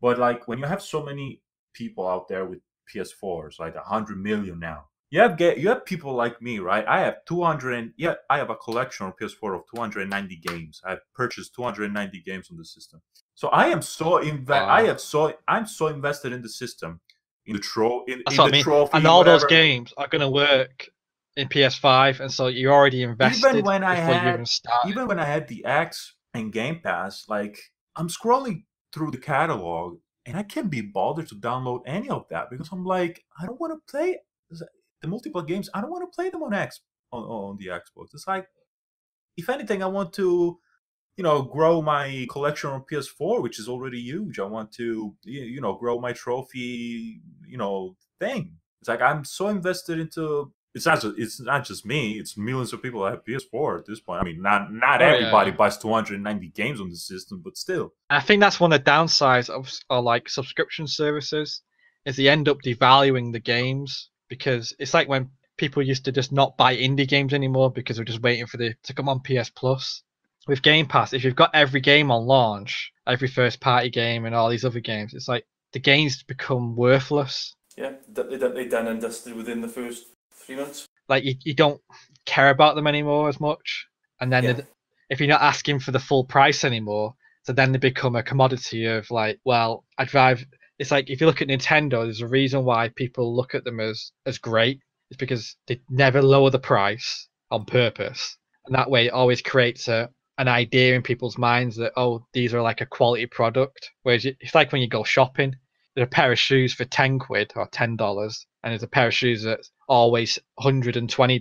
But like, when you have so many people out there with PS4s, like 100 million now, you have people like me, right? I have 200, I have a collection on PS4 of 290 games. I've purchased 290 games on the system. So I am so invested in the system, in the trophy, and all whatever. Those games are going to work in PS5, and so you're already invested. Even when I had the X and Game Pass, like, I'm scrolling through the catalog, and I can't be bothered to download any of that because I'm like, I don't want to play the multiple games. I don't want to play them on the Xbox. It's like, if anything, I want to, you know, grow my collection on PS4, which is already huge. I want to, you know, grow my trophy, you know, thing. It's like, I'm so invested into. It's not just me. It's millions of people that have PS4 at this point. I mean, not everybody buys 290 games on the system, but still. I think that's one of the downsides of like subscription services, is they end up devaluing the games, because it's like when people used to just not buy indie games anymore because they're just waiting for to come on PS Plus. with Game Pass, if you've got every game on launch, every first party game and all these other games, it's like the games become worthless. Yeah, they're done and dusted within the first 3 months. Like you don't care about them anymore as much. And then if you're not asking for the full price anymore, so then they become a commodity of like, well, it's like if you look at Nintendo, there's a reason why people look at them as great. It's because they never lower the price on purpose. And that way it always creates an idea in people's minds that, oh, these are like a quality product. Whereas it's like when you go shopping, there's a pair of shoes for 10 quid or $10, and there's a pair of shoes that's always $120.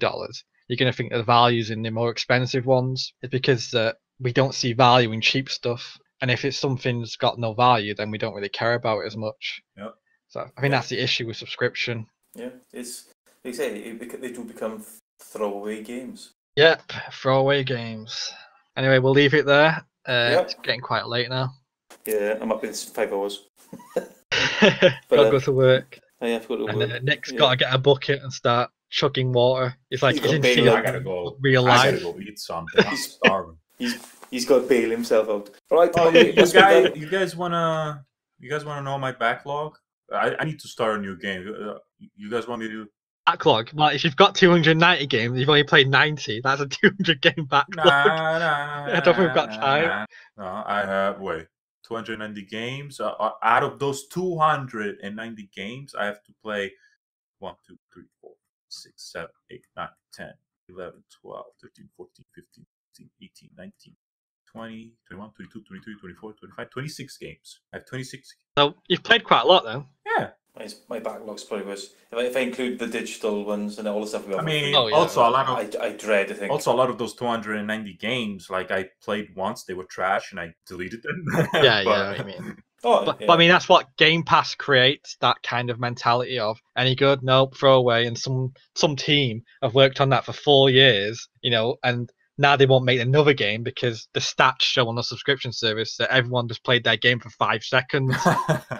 You're going to think the value's in the more expensive ones. It's because we don't see value in cheap stuff. And if it's something's got no value, then we don't really care about it as much. Yep. So I think that's the issue with subscription. Yeah, it's, they say they do become throwaway games. Yep, throwaway games. Anyway, we'll leave it there. It's getting quite late now. Yeah, I'm up in 5 hours. Gotta go to work. I forgot to work. And Nick's gotta get a bucket and start chugging water. It's like I gotta go eat something. I'm starving. He's got to bail himself out. Right. Oh, you guys wanna know my backlog? I need to start a new game. You guys want me to? Backlog. Well, if you've got 290 games, you've only played 90. That's a 200 game backlog. Nah, I don't think we've got time. No, I have 290 games. Out of those 290 games, I have to play 1, 2, 3, 4, 6, 7, 8, 9, 10, 11, 12, 13, 14, 15, 16, 18, 19, 20, 21, 22, 23, 24, 25, 26 games. I have 26. So you've played quite a lot, though. Yeah. My backlog's probably worse. If I include the digital ones and all the stuff we have. I mean, I dread, I think. Also, a lot of those 290 games, like, I played once, they were trash, and I deleted them. But I mean, that's what Game Pass creates, that kind of mentality of, any good? Nope, throw away. And some team have worked on that for 4 years, you know, and now they won't make another game because the stats show on the subscription service that everyone just played their game for 5 seconds.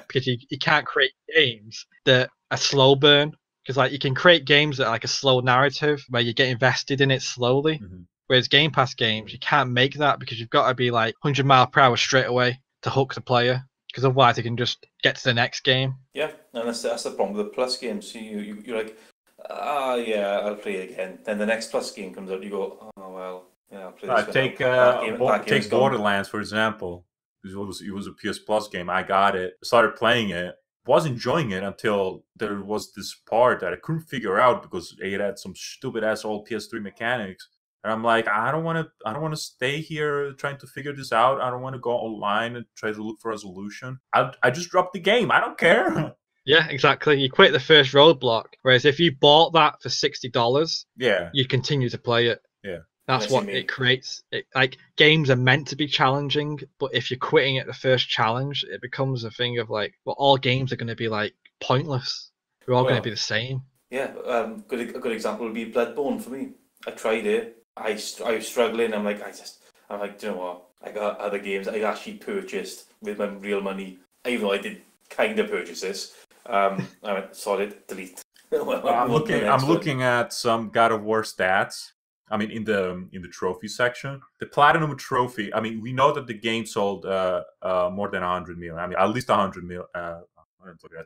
Because you can't create games that are slow burn. Because like you can create games that are like a slow narrative where you get invested in it slowly. Mm-hmm. Whereas Game Pass games, you can't make that because you've got to be like 100 mile per hour straight away to hook the player. Because otherwise they can just get to the next game. Yeah, and that's the problem with the Plus games. So you're like, I'll play again. Then the next Plus game comes out, you go, oh, well. Yeah, take Borderlands for example. It was a PS Plus game. I got it, started playing it, was enjoying it until there was this part that I couldn't figure out because it had some stupid ass old PS3 mechanics, and I'm like, I don't want to stay here trying to figure this out. I don't want to go online and try to look for a solution. I just dropped the game. I don't care. Yeah, exactly. You quit the first roadblock. Whereas if you bought that for $60, you continue to play it. Yeah. That's what it creates. Like games are meant to be challenging, but if you're quitting at the first challenge, it becomes a thing of like, well, all games are going to be like pointless. They're all going to be the same. Yeah, a good example would be Bloodborne for me. I tried it. I was struggling. I'm like, do you know what? I got other games I actually purchased with my real money, even though I did kind of purchase this. I went solid delete. Well, I'm looking at some God of War stats. I mean, in the trophy section, the platinum trophy. I mean, we know that the game sold more than 100 million. I mean, at least 100 million.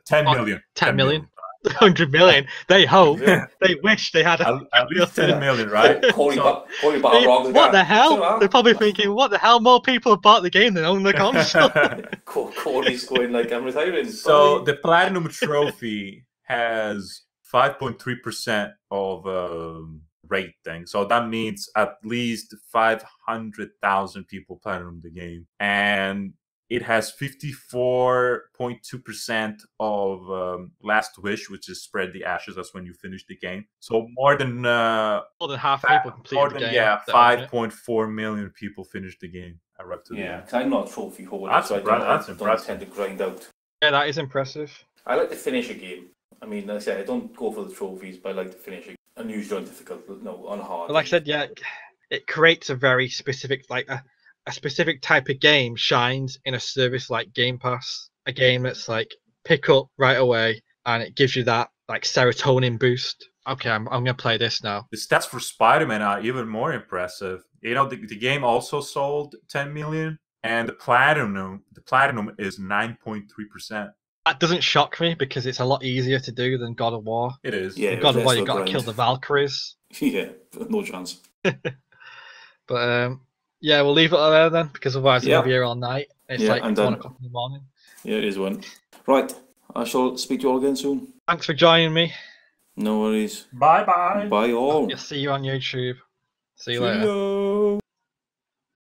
10 million. 10 million. 100 million. They hope. They wish they had at least 10 million, right? What the hell? They're probably thinking, what the hell? More people bought the game than own the console. Corey's going like, I'm retiring. So the platinum trophy has 5.3% of. Rating, so that means at least 500,000 people platinum the game, and it has 54.2% of Last Wish, which is Spread the Ashes. That's when you finish the game. So more than half people completed the game. Yeah, 5.4 million people finished the game. Because I'm not a trophy holder, so I don't tend to grind out. Yeah, that is impressive. I like to finish a game. I mean, like I said, I don't go for the trophies, but I like to finish a game. Unusual and difficult, no, on hard. Like I said, yeah, it creates a very specific, like a specific type of game shines in a service like Game Pass, a game that's like pick up right away, and it gives you that like serotonin boost okay, I'm gonna play this now. The stats for Spider-Man are even more impressive. You know, the game also sold 10 million, and the platinum is 9.3%. That doesn't shock me because it's a lot easier to do than God of War. It is. Yeah, God of War, you got to kill the Valkyries. Yeah, no chance. But yeah, we'll leave it there then, because otherwise we'll be here all night. It's like 1 o'clock in the morning. Yeah, it is one. Right, I shall speak to you all again soon. Thanks for joining me. No worries. Bye bye. Bye all. I'll see you on YouTube. See you later.